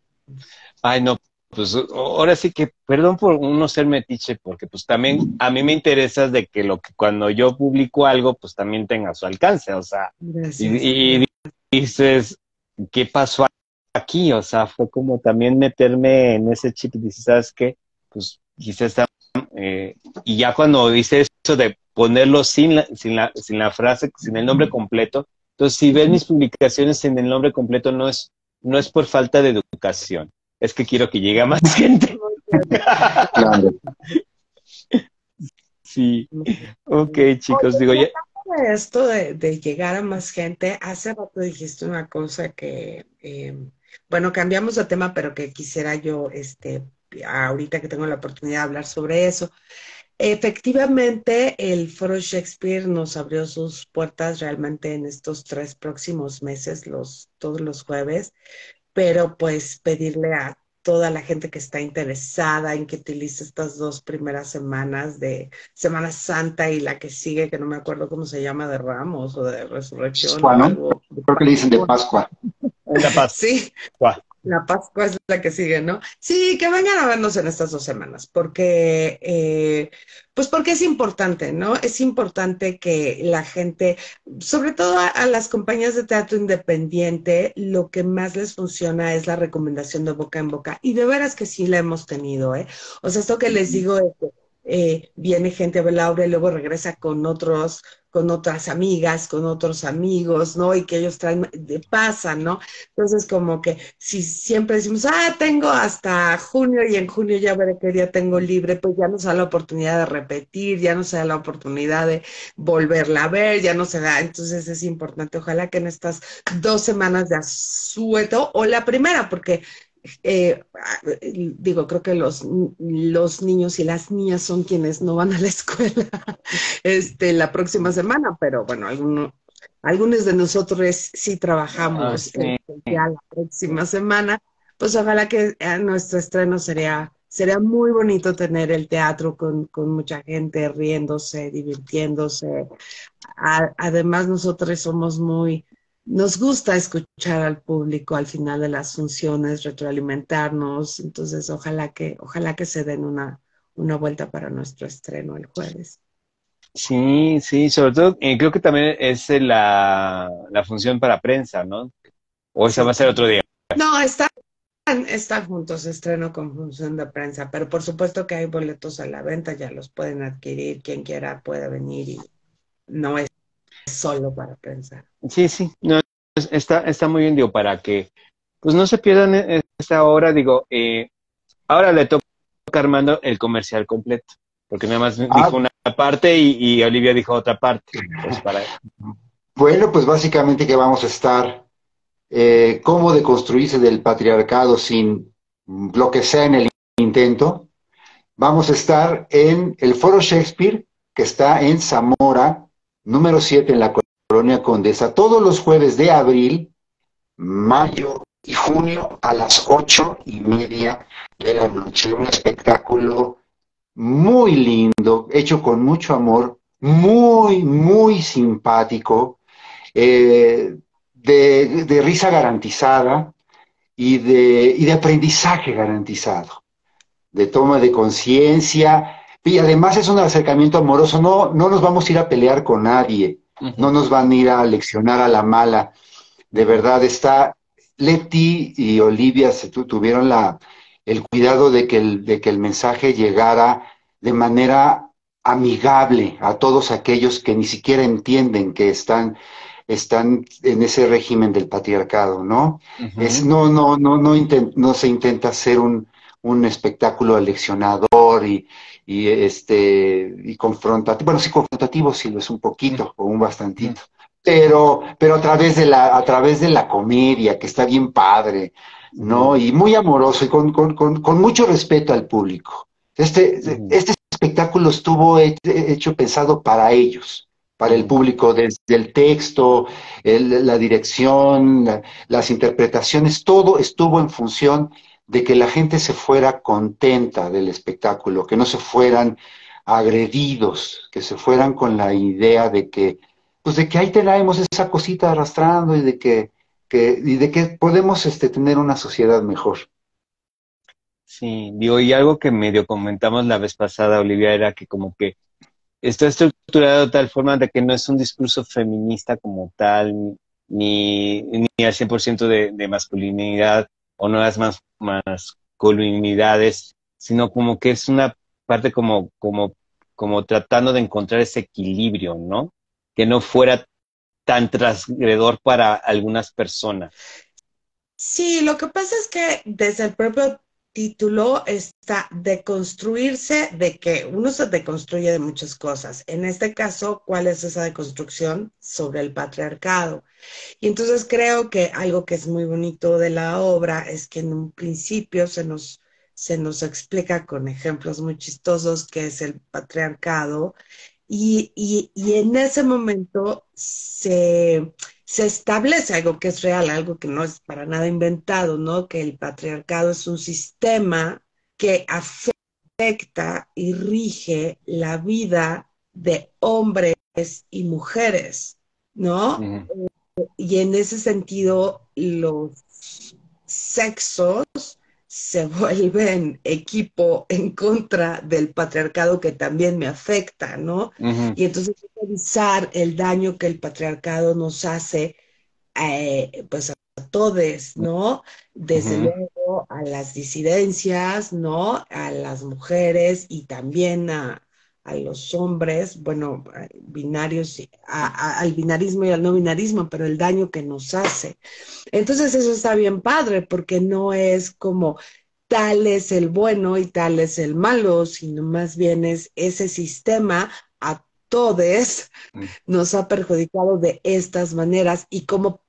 Ay, no. Pues ahora sí que, perdón por no ser metiche, porque pues también a mí me interesa de que lo que cuando yo publico algo, pues también tenga su alcance, o sea, y, y dices, ¿qué pasó aquí? O sea, fue como también meterme en ese chip y dices, ¿sabes qué? Pues quizás, eh, y ya cuando hice eso de ponerlo sin la, sin la, sin la frase, sin el nombre completo, entonces si ves mis publicaciones sin el nombre completo, no es, no es por falta de educación. Es que quiero que llegue a más gente. Sí. Ok, chicos, digo ya. Esto de, de llegar a más gente, hace rato dijiste una cosa que, eh, bueno, cambiamos de tema, pero que quisiera yo, este, ahorita que tengo la oportunidad de hablar sobre eso. Efectivamente, el Foro Shakespeare nos abrió sus puertas realmente en estos tres próximos meses, los, todos los jueves. Pero pues pedirle a toda la gente que está interesada en que utilice estas dos primeras semanas de Semana Santa y la que sigue, que no me acuerdo cómo se llama, de Ramos o de Resurrección. Pascua, ¿no? Algo. Creo que le dicen de Pascua. La Pascua. Sí, Pascua. La Pascua es la que sigue, ¿no? Sí, que vengan a vernos en estas dos semanas, porque, eh, pues porque es importante, ¿no? Es importante que la gente, sobre todo a, a las compañías de teatro independiente, lo que más les funciona es la recomendación de boca en boca, y de veras que sí la hemos tenido, ¿eh? O sea, esto que les digo es que eh, viene gente a ver la obra y luego regresa con otros... con otras amigas, con otros amigos, ¿no? Y que ellos traen, de, pasan, ¿no? Entonces, como que si siempre decimos, ah, tengo hasta junio y en junio ya veré qué día tengo libre, pues ya nos da la oportunidad de repetir, ya nos da la oportunidad de volverla a ver, ya no se da. Entonces, es importante, ojalá que en estas dos semanas de asueto, o la primera, porque... Eh, digo, creo que los, los niños y las niñas son quienes no van a la escuela este, la próxima semana, pero bueno, alguno, algunos de nosotros sí trabajamos oh, sí. Eh, ya la próxima semana, pues ojalá que eh, nuestro estreno sería, sería muy bonito tener el teatro con, con mucha gente riéndose, divirtiéndose. A, además nosotros somos muy... Nos gusta escuchar al público al final de las funciones, retroalimentarnos, entonces ojalá que, ojalá que se den una, una vuelta para nuestro estreno el jueves. Sí, sí, sobre todo eh, creo que también es la, la función para prensa, ¿no? O esa va a ser otro día. No, está... Están juntos, estreno con función de prensa, pero por supuesto que hay boletos a la venta, ya los pueden adquirir, quien quiera puede venir y no es solo para pensar. Sí, sí, no, está, está muy bien, digo, para que pues no se pierdan esta hora, digo, eh, ahora le toca a Armando el comercial completo, porque nada más ah. dijo una parte y, y Olivia dijo otra parte. Pues para... Bueno, pues básicamente que vamos a estar eh, cómo deconstruirse del patriarcado sin lo que sea en el intento, vamos a estar en el Foro Shakespeare, que está en Zamora, número siete, en la Colonia Condesa, todos los jueves de abril, mayo y junio a las ocho y media de la noche. Un espectáculo muy lindo, hecho con mucho amor, muy, muy simpático, eh, de, de risa garantizada y de, y de aprendizaje garantizado, de toma de conciencia, y además es un acercamiento amoroso. No, no nos vamos a ir a pelear con nadie, no nos van a ir a leccionar a la mala. De verdad, está Leti y Olivia se tu, tuvieron la, el cuidado de que el, de que el mensaje llegara de manera amigable a todos aquellos que ni siquiera entienden que están, están en ese régimen del patriarcado, ¿no? Uh-huh. Es, no, no, no, no, intent, no se intenta hacer un, un espectáculo aleccionador y, y, este, y confrontativo. Bueno, sí, confrontativo sí lo es un poquito, o un bastantito. Uh-huh. Pero, pero a través de la, a través de la comedia, que está bien padre, ¿no? Y muy amoroso y con, con, con, con mucho respeto al público. Este, este espectáculo estuvo hecho, hecho pensado para ellos, para el público, desde el texto, el, la dirección, la, las interpretaciones, todo estuvo en función de que la gente se fuera contenta del espectáculo, que no se fueran agredidos, que se fueran con la idea de que pues de que ahí tenemos esa cosita arrastrando y de que, que, y de que podemos este, tener una sociedad mejor. Sí, digo, y algo que medio comentamos la vez pasada, Olivia, era que como que está estructurado de tal forma de que no es un discurso feminista como tal, ni, ni al cien por ciento de, de masculinidad o nuevas mas, masculinidades, sino como que es una parte como, como, como tratando de encontrar ese equilibrio, ¿no? Que no fuera tan transgredor para algunas personas. Sí, lo que pasa es que desde el propio título está deconstruirse, de que uno se deconstruye de muchas cosas. En este caso, ¿cuál es esa deconstrucción? Sobre el patriarcado. Y entonces creo que algo que es muy bonito de la obra es que en un principio se nos, se nos explica con ejemplos muy chistosos qué es el patriarcado. Y, y, y en ese momento se, se establece algo que es real, algo que no es para nada inventado, ¿no? Que el patriarcado es un sistema que afecta y rige la vida de hombres y mujeres, ¿no? Uh-huh. Y en ese sentido, los sexos se vuelven equipo en contra del patriarcado que también me afecta, ¿no? Uh-huh. Y entonces revisar el daño que el patriarcado nos hace eh, pues a todos, ¿no? Desde uh-huh. luego a las disidencias, ¿no? A las mujeres y también a, a los hombres, bueno, binarios, a, a, al binarismo y al no binarismo, pero el daño que nos hace. Entonces eso está bien padre, porque no es como tal es el bueno y tal es el malo, sino más bien es ese sistema a todos nos ha perjudicado de estas maneras y cómo,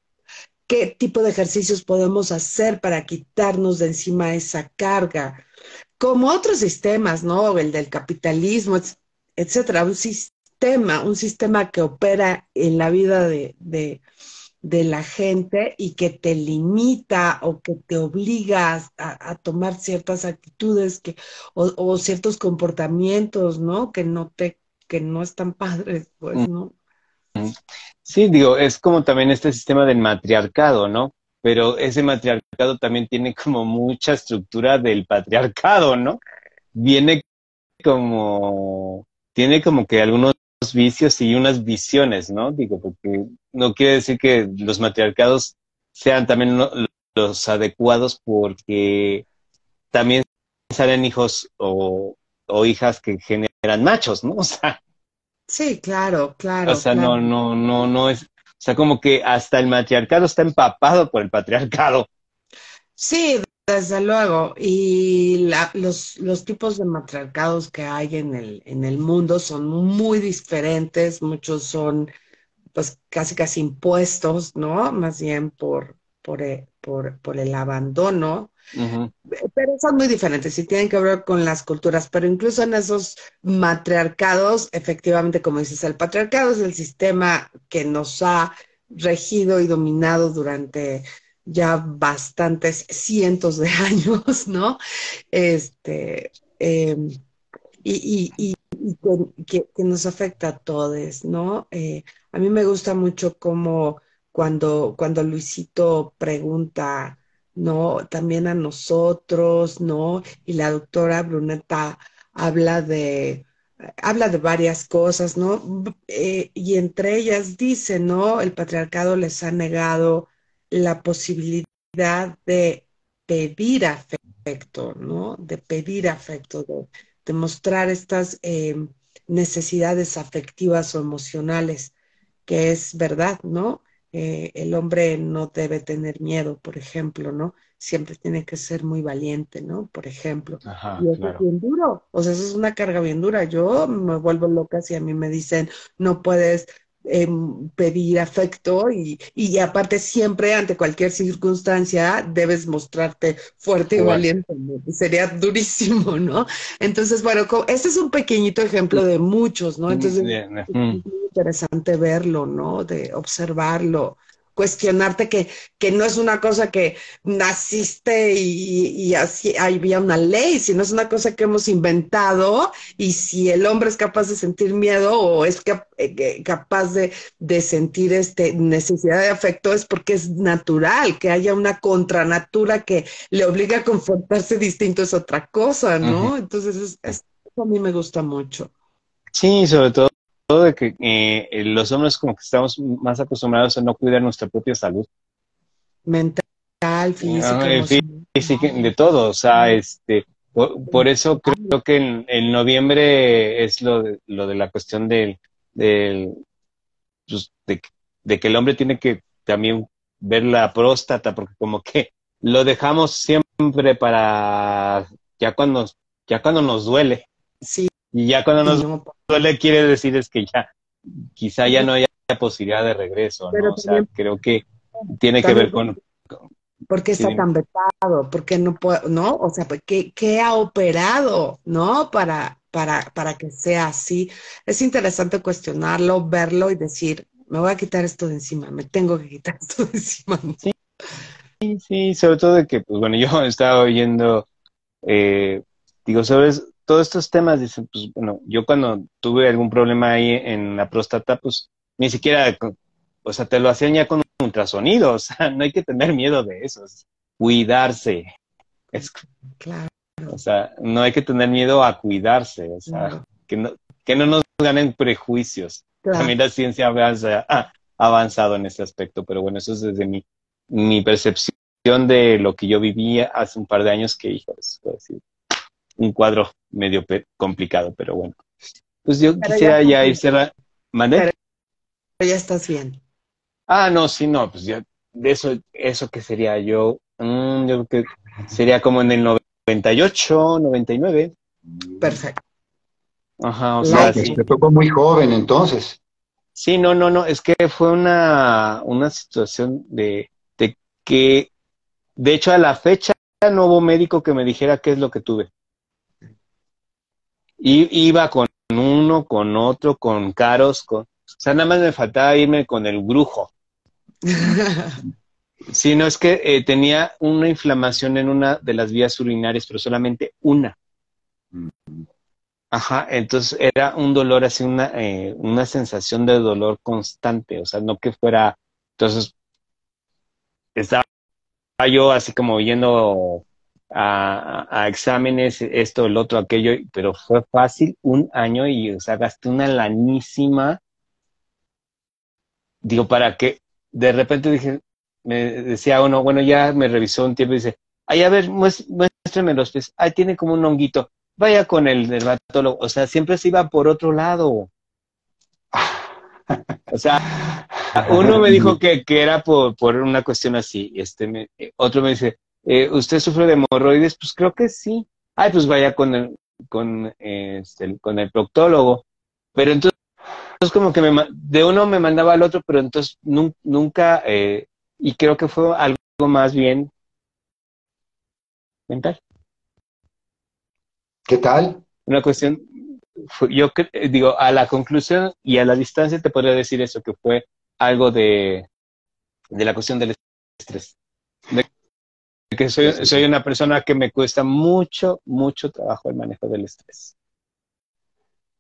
qué tipo de ejercicios podemos hacer para quitarnos de encima esa carga. Como otros sistemas, ¿no? El del capitalismo, etcétera, un sistema, un sistema que opera en la vida de, de, de la gente y que te limita o que te obliga a, a tomar ciertas actitudes que, o, o ciertos comportamientos, ¿no? Que no te, que no están padres, pues, ¿no? Sí, digo, es como también este sistema del matriarcado, ¿no? Pero ese matriarcado también tiene como mucha estructura del patriarcado, ¿no? Viene como, tiene como que algunos vicios y unas visiones, ¿no? Digo, porque no quiere decir que los matriarcados sean también los adecuados porque también salen hijos o, o hijas que generan machos, ¿no? O sea, sí, claro, claro. O sea, claro. no, no, no, no es... O sea, como que hasta el matriarcado está empapado por el patriarcado. Sí, desde luego. Y la, los, los tipos de matriarcados que hay en el, en el mundo son muy diferentes. Muchos son, pues, casi casi impuestos, ¿no? Más bien por, por, por, por el abandono, uh-huh. pero son muy diferentes y tienen que ver con las culturas, pero incluso en esos matriarcados, efectivamente, como dices, el patriarcado es el sistema que nos ha regido y dominado durante ya bastantes cientos de años, ¿no? Este, eh, y, y, y que, que nos afecta a todos, ¿no? Eh, a mí me gusta mucho cómo cuando, cuando Luisito pregunta, ¿no? También a nosotros, ¿no? Y la doctora Brunetta habla de... habla de varias cosas, ¿no? Eh, y entre ellas dice, ¿no? El patriarcado les ha negado la posibilidad de pedir afecto, ¿no? De pedir afecto, de, de mostrar estas eh, necesidades afectivas o emocionales, que es verdad, ¿no? Eh, el hombre no debe tener miedo, por ejemplo, ¿no? Siempre tiene que ser muy valiente, ¿no? Por ejemplo. Ajá, y eso claro. es bien duro. O sea, eso es una carga bien dura. Yo me vuelvo loca si a mí me dicen, no puedes eh, pedir afecto y, y aparte siempre, ante cualquier circunstancia, debes mostrarte fuerte Igual. y valiente, ¿no? Sería durísimo, ¿no? Entonces, bueno, este es un pequeñito ejemplo de muchos, ¿no? Entonces, bien, es muy interesante verlo, ¿no? De observarlo. Cuestionarte que, que no es una cosa que naciste y, y así había una ley, sino es una cosa que hemos inventado, y si el hombre es capaz de sentir miedo o es cap capaz de, de sentir este necesidad de afecto, es porque es natural. Que haya una contranatura que le obliga a comportarse distinto es otra cosa, ¿no? Uh-huh. Entonces es, es, eso a mí me gusta mucho. Sí, sobre todo Todo de que eh, los hombres como que estamos más acostumbrados a no cuidar nuestra propia salud. Mental, física, no, eh, física de todo. O sea, este, por, por eso creo que en, en noviembre es lo de, lo de la cuestión del, del pues, de, de que el hombre tiene que también ver la próstata, porque como que lo dejamos siempre para ya cuando, ya cuando nos duele. Sí. Y ya cuando nos no, duele, quiere decir es que ya, quizá ya no haya posibilidad de regreso, ¿no? O sea, creo que tiene que ver con... con ¿por qué está tan vetado? ¿Por qué no puedo, no? O sea, ¿qué, qué ha operado, no? Para, para, para que sea así. Es interesante cuestionarlo, verlo y decir, me voy a quitar esto de encima, me tengo que quitar esto de encima. Sí, sí, sí, sobre todo de que, pues bueno, yo estaba oyendo, eh, digo, ¿sabes? Todos estos temas, dicen, pues bueno, yo cuando tuve algún problema ahí en la próstata, pues ni siquiera, o sea, te lo hacían ya con ultrasonido, o sea, no hay que tener miedo de eso, es cuidarse. Es, claro. O sea, no hay que tener miedo a cuidarse, o sea, no. Que, no, que no nos ganen prejuicios. Claro. También la ciencia avanza, ha avanzado en este aspecto, pero bueno, eso es desde mi, mi percepción de lo que yo vivía hace un par de años que, hijo, eso puedo decir. Un cuadro medio pe complicado, pero bueno. Pues yo pero quisiera ya, ya ir cerrando. ¿Mandé? Pero, pero ya estás bien. Ah, no, sí, no, pues ya, de eso, eso que sería yo, mmm, yo creo que sería como en el noventa y ocho, noventa y nueve. Perfecto. Ajá, o no, sea, sí. Te tocó muy joven entonces. Sí, no, no, no, es que fue una, una situación de, de que, de hecho, a la fecha no hubo médico que me dijera qué es lo que tuve. Y iba con uno, con otro, con caros, con... o sea, nada más me faltaba irme con el brujo. Sí, no, es que eh, tenía una inflamación en una de las vías urinarias, pero solamente una. Ajá, entonces era un dolor así, una, eh, una sensación de dolor constante, o sea, no que fuera... Entonces, estaba yo así como yendo... A, a exámenes, esto, el otro, aquello, pero fue fácil un año y, o sea, gasté una lanísima, digo, para que, de repente dije, me decía uno, bueno, ya me revisó un tiempo y dice, ay, a ver, muéstrame los pies, ahí tiene como un honguito, vaya con el dermatólogo, o sea, siempre se iba por otro lado, o sea, uno me dijo que, que era por, por una cuestión así, este me, otro me dice, Eh, ¿usted sufre de hemorroides? Pues creo que sí. Ay, pues vaya con el, con, eh, este, con el proctólogo. Pero entonces, entonces como que me, de uno me mandaba al otro, pero entonces nun, nunca, eh, y creo que fue algo algo más bien mental. ¿Qué tal? Una cuestión, yo digo, a la conclusión y a la distancia te podría decir eso, que fue algo de, de la cuestión del estrés. De que soy, sí, sí, sí. soy una persona que me cuesta mucho, mucho trabajo el manejo del estrés.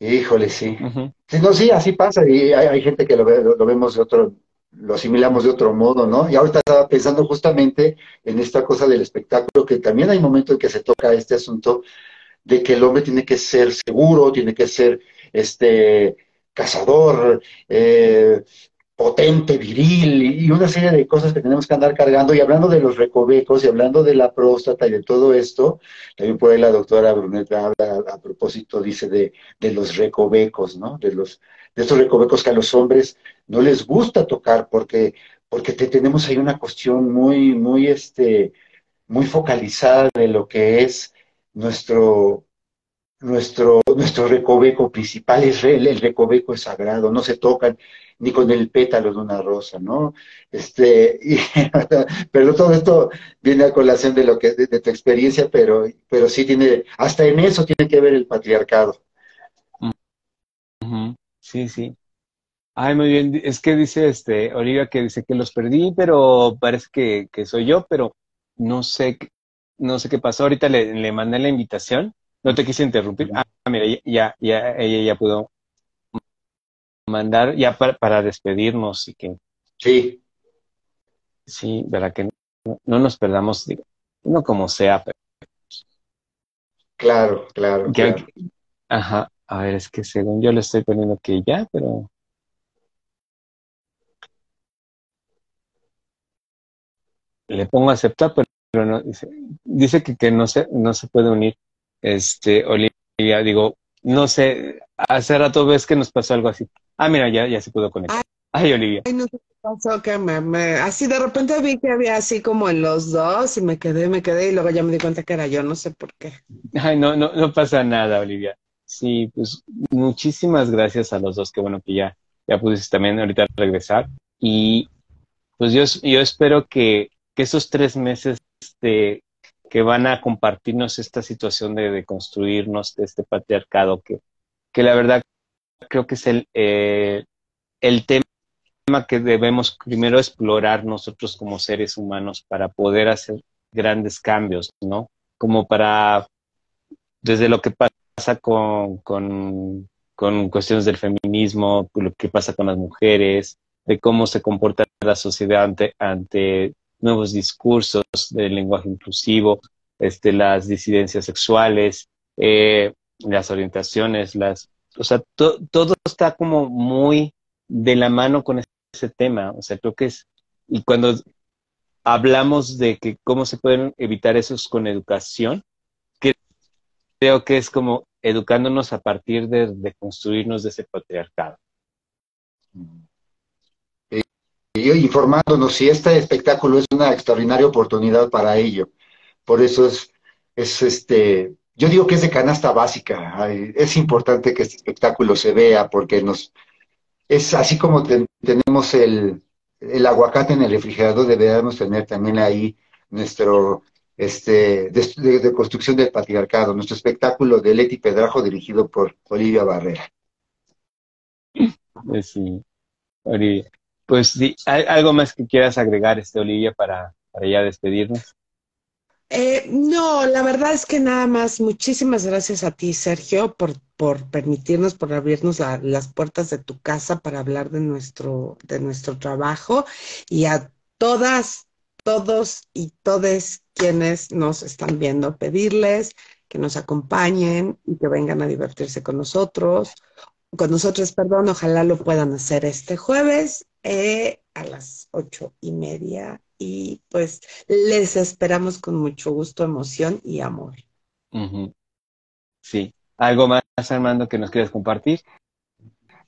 Híjole, sí. Uh-huh. Sí, no, sí, así pasa. Y hay, hay gente que lo, lo, lo vemos de otro, lo asimilamos de otro modo, ¿no? Y ahorita estaba pensando justamente en esta cosa del espectáculo, que también hay momentos en que se toca este asunto de que el hombre tiene que ser seguro, tiene que ser este cazador, eh, potente, viril, y una serie de cosas que tenemos que andar cargando. Y hablando de los recovecos, y hablando de la próstata y de todo esto, también por ahí la doctora Brunet habla a propósito, dice, de, de los recovecos, ¿no? De los de estos recovecos que a los hombres no les gusta tocar, porque, porque te, tenemos ahí una cuestión muy, muy, este, muy focalizada de lo que es nuestro... Nuestro, nuestro recoveco principal es el, el recoveco es sagrado, no se tocan ni con el pétalo de una rosa, ¿no? Este, y, pero todo esto viene a colación de lo que de, de tu experiencia, pero, pero sí tiene, hasta en eso tiene que ver el patriarcado. Sí, sí. Ay, muy bien, es que dice este Olivia que dice que los perdí, pero parece que, que soy yo, pero no sé, no sé qué pasó. Ahorita le, le mandé la invitación. No te quise interrumpir. Ah, mira, ya, ya, ella ya pudo mandar, ya para, para despedirnos y que... Sí. Sí, ¿verdad? Que no, no nos perdamos, digo, no como sea, pero... Claro, claro, que, claro. Que, ajá, a ver, es que según yo le estoy poniendo que ya, pero... Le pongo a aceptar, pero no, dice, dice que, que no se, no se puede unir. Este, Olivia, digo, no sé, hace rato ves que nos pasó algo así. Ah, mira, ya, ya se pudo conectar. Ay, ay, Olivia. Ay, no sé qué pasó, que me, me... Así de repente vi que había así como en los dos y me quedé, me quedé y luego ya me di cuenta que era yo, no sé por qué. Ay, no, no, no pasa nada, Olivia. Sí, pues muchísimas gracias a los dos, qué bueno que ya, ya pudiste también ahorita regresar. Y pues yo, yo espero que, que esos tres meses de... que van a compartirnos esta situación de, de construirnos de este patriarcado, que, que la verdad creo que es el, eh, el tema que debemos primero explorar nosotros como seres humanos para poder hacer grandes cambios, ¿no? Como para, desde lo que pasa con, con, con cuestiones del feminismo, lo que pasa con las mujeres, de cómo se comporta la sociedad ante... ante nuevos discursos del lenguaje inclusivo, este, las disidencias sexuales, eh, las orientaciones, las, o sea, to, todo está como muy de la mano con ese, ese tema, o sea, creo que es, y cuando hablamos de que cómo se pueden evitar esos con educación, que creo que es como educándonos a partir de, de construirnos de ese patriarcado. Y informándonos si este espectáculo es una extraordinaria oportunidad para ello. Por eso es, es este, yo digo que es de canasta básica. Es importante que este espectáculo se vea porque nos, es así como te, tenemos el, el aguacate en el refrigerador, deberíamos tener también ahí nuestro, este, de, de, de construcción del patriarcado, nuestro espectáculo de Leti Pedrajo dirigido por Olivia Barrera. Sí, Olivia. Pues, sí, ¿hay algo más que quieras agregar, este, Olivia, para, para ya despedirnos? Eh, no, la verdad es que nada más, muchísimas gracias a ti, Sergio, por, por permitirnos, por abrirnos la, las puertas de tu casa para hablar de nuestro, de nuestro trabajo, y a todas, todos y todes quienes nos están viendo, pedirles que nos acompañen y que vengan a divertirse con nosotros, con nosotros, perdón, ojalá lo puedan hacer este jueves, Eh, a las ocho y media, y pues les esperamos con mucho gusto, emoción y amor. Uh-huh. Sí. ¿Algo más, Armando, que nos quieras compartir?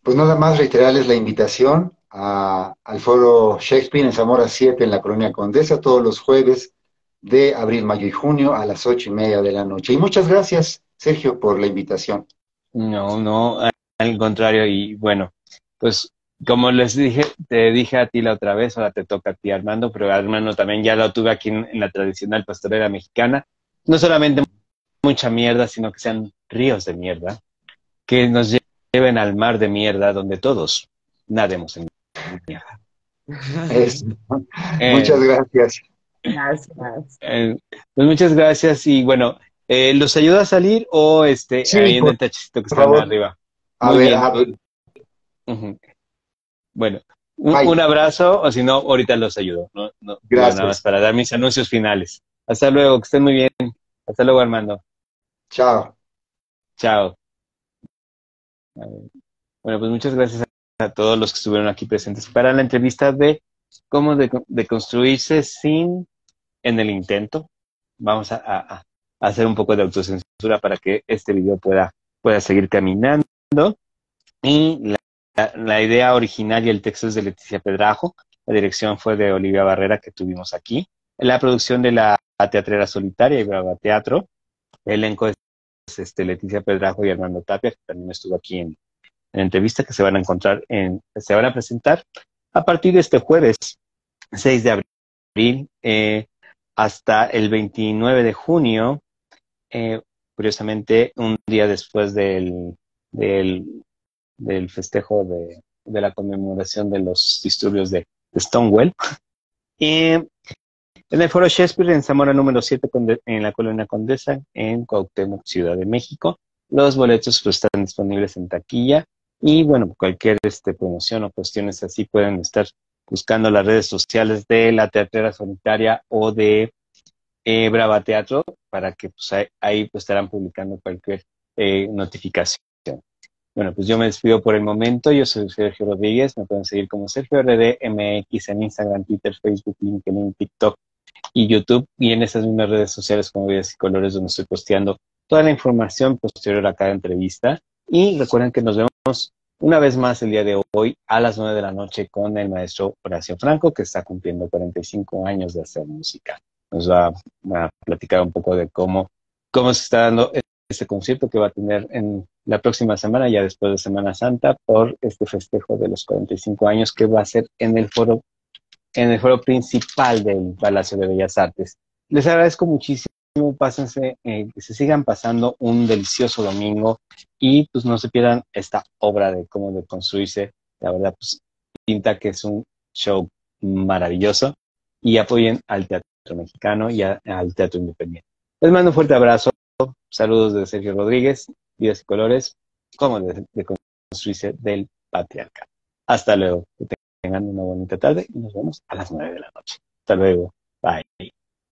Pues nada más reiterarles la invitación a, al Foro Shakespeare en Zamora siete, en la Colonia Condesa, todos los jueves de abril, mayo y junio a las ocho y media de la noche. Y muchas gracias, Sergio, por la invitación. No, no, al contrario, y bueno, pues como les dije, te dije a ti la otra vez, ahora te toca a ti, Armando, pero Armando también ya lo tuve aquí en, en la tradicional pastorela mexicana. No solamente mucha mierda, sino que sean ríos de mierda, que nos lleven al mar de mierda, donde todos nademos en mierda. Eso. Eh, muchas gracias. Gracias. Eh, pues muchas gracias y bueno, eh, ¿los ayuda a salir o este, sí, ahí por, en el tachito que está arriba? A ver, a ver. Uh-huh. Bueno, un, un abrazo, o si no, ahorita los ayudo. No, no, gracias. Nada más para dar mis anuncios finales. Hasta luego, que estén muy bien. Hasta luego, Armando. Chao. Chao. Bueno, pues muchas gracias a todos los que estuvieron aquí presentes para la entrevista de cómo de, de construirse sin, en el intento. Vamos a, a, a hacer un poco de autocensura para que este video pueda, pueda seguir caminando. Y la, la, la idea original y el texto es de Leticia Pedrajo, la dirección fue de Olivia Barrera, que tuvimos aquí, la producción de La Teatrera Solitaria y Brava Teatro, el elenco es este, Leticia Pedrajo y Armando Tapia, que también estuvo aquí en, en entrevista, que se van a encontrar, en, se van a presentar a partir de este jueves seis de abril eh, hasta el veintinueve de junio, eh, curiosamente un día después del Del, del festejo de, de la conmemoración de los disturbios de, de Stonewall. Eh, en el Foro Shakespeare, en Zamora número siete, en la Colonia Condesa, en Cuauhtémoc, Ciudad de México. Los boletos pues, están disponibles en taquilla. Y bueno, cualquier este, promoción o cuestiones así pueden estar buscando las redes sociales de La Teatrera Solitaria o de eh, Brava Teatro, para que pues, ahí, ahí pues, estarán publicando cualquier eh, notificación. Bueno, pues yo me despido por el momento. Yo soy Sergio Rodríguez. Me pueden seguir como Sergio R D M X en Instagram, Twitter, Facebook, LinkedIn, TikTok y YouTube. Y en esas mismas redes sociales como Vidas y Colores, donde estoy posteando toda la información posterior a cada entrevista. Y recuerden que nos vemos una vez más el día de hoy a las nueve de la noche con el maestro Horacio Franco, que está cumpliendo cuarenta y cinco años de hacer música. Nos va a platicar un poco de cómo, cómo se está dando este concierto que va a tener en la próxima semana, ya después de Semana Santa, por este festejo de los cuarenta y cinco años que va a ser en el foro, en el foro principal del Palacio de Bellas Artes. Les agradezco muchísimo, pásense, eh, que se sigan pasando un delicioso domingo y pues no se pierdan esta obra de cómo de construirse. La verdad, pues pinta que es un show maravilloso y apoyen al teatro mexicano y a, al teatro independiente. Les mando un fuerte abrazo. Saludos de Sergio Rodríguez, Vidas y Colores, como de, de construirse del patriarca. Hasta luego, que tengan una bonita tarde y nos vemos a las nueve de la noche. Hasta luego, bye.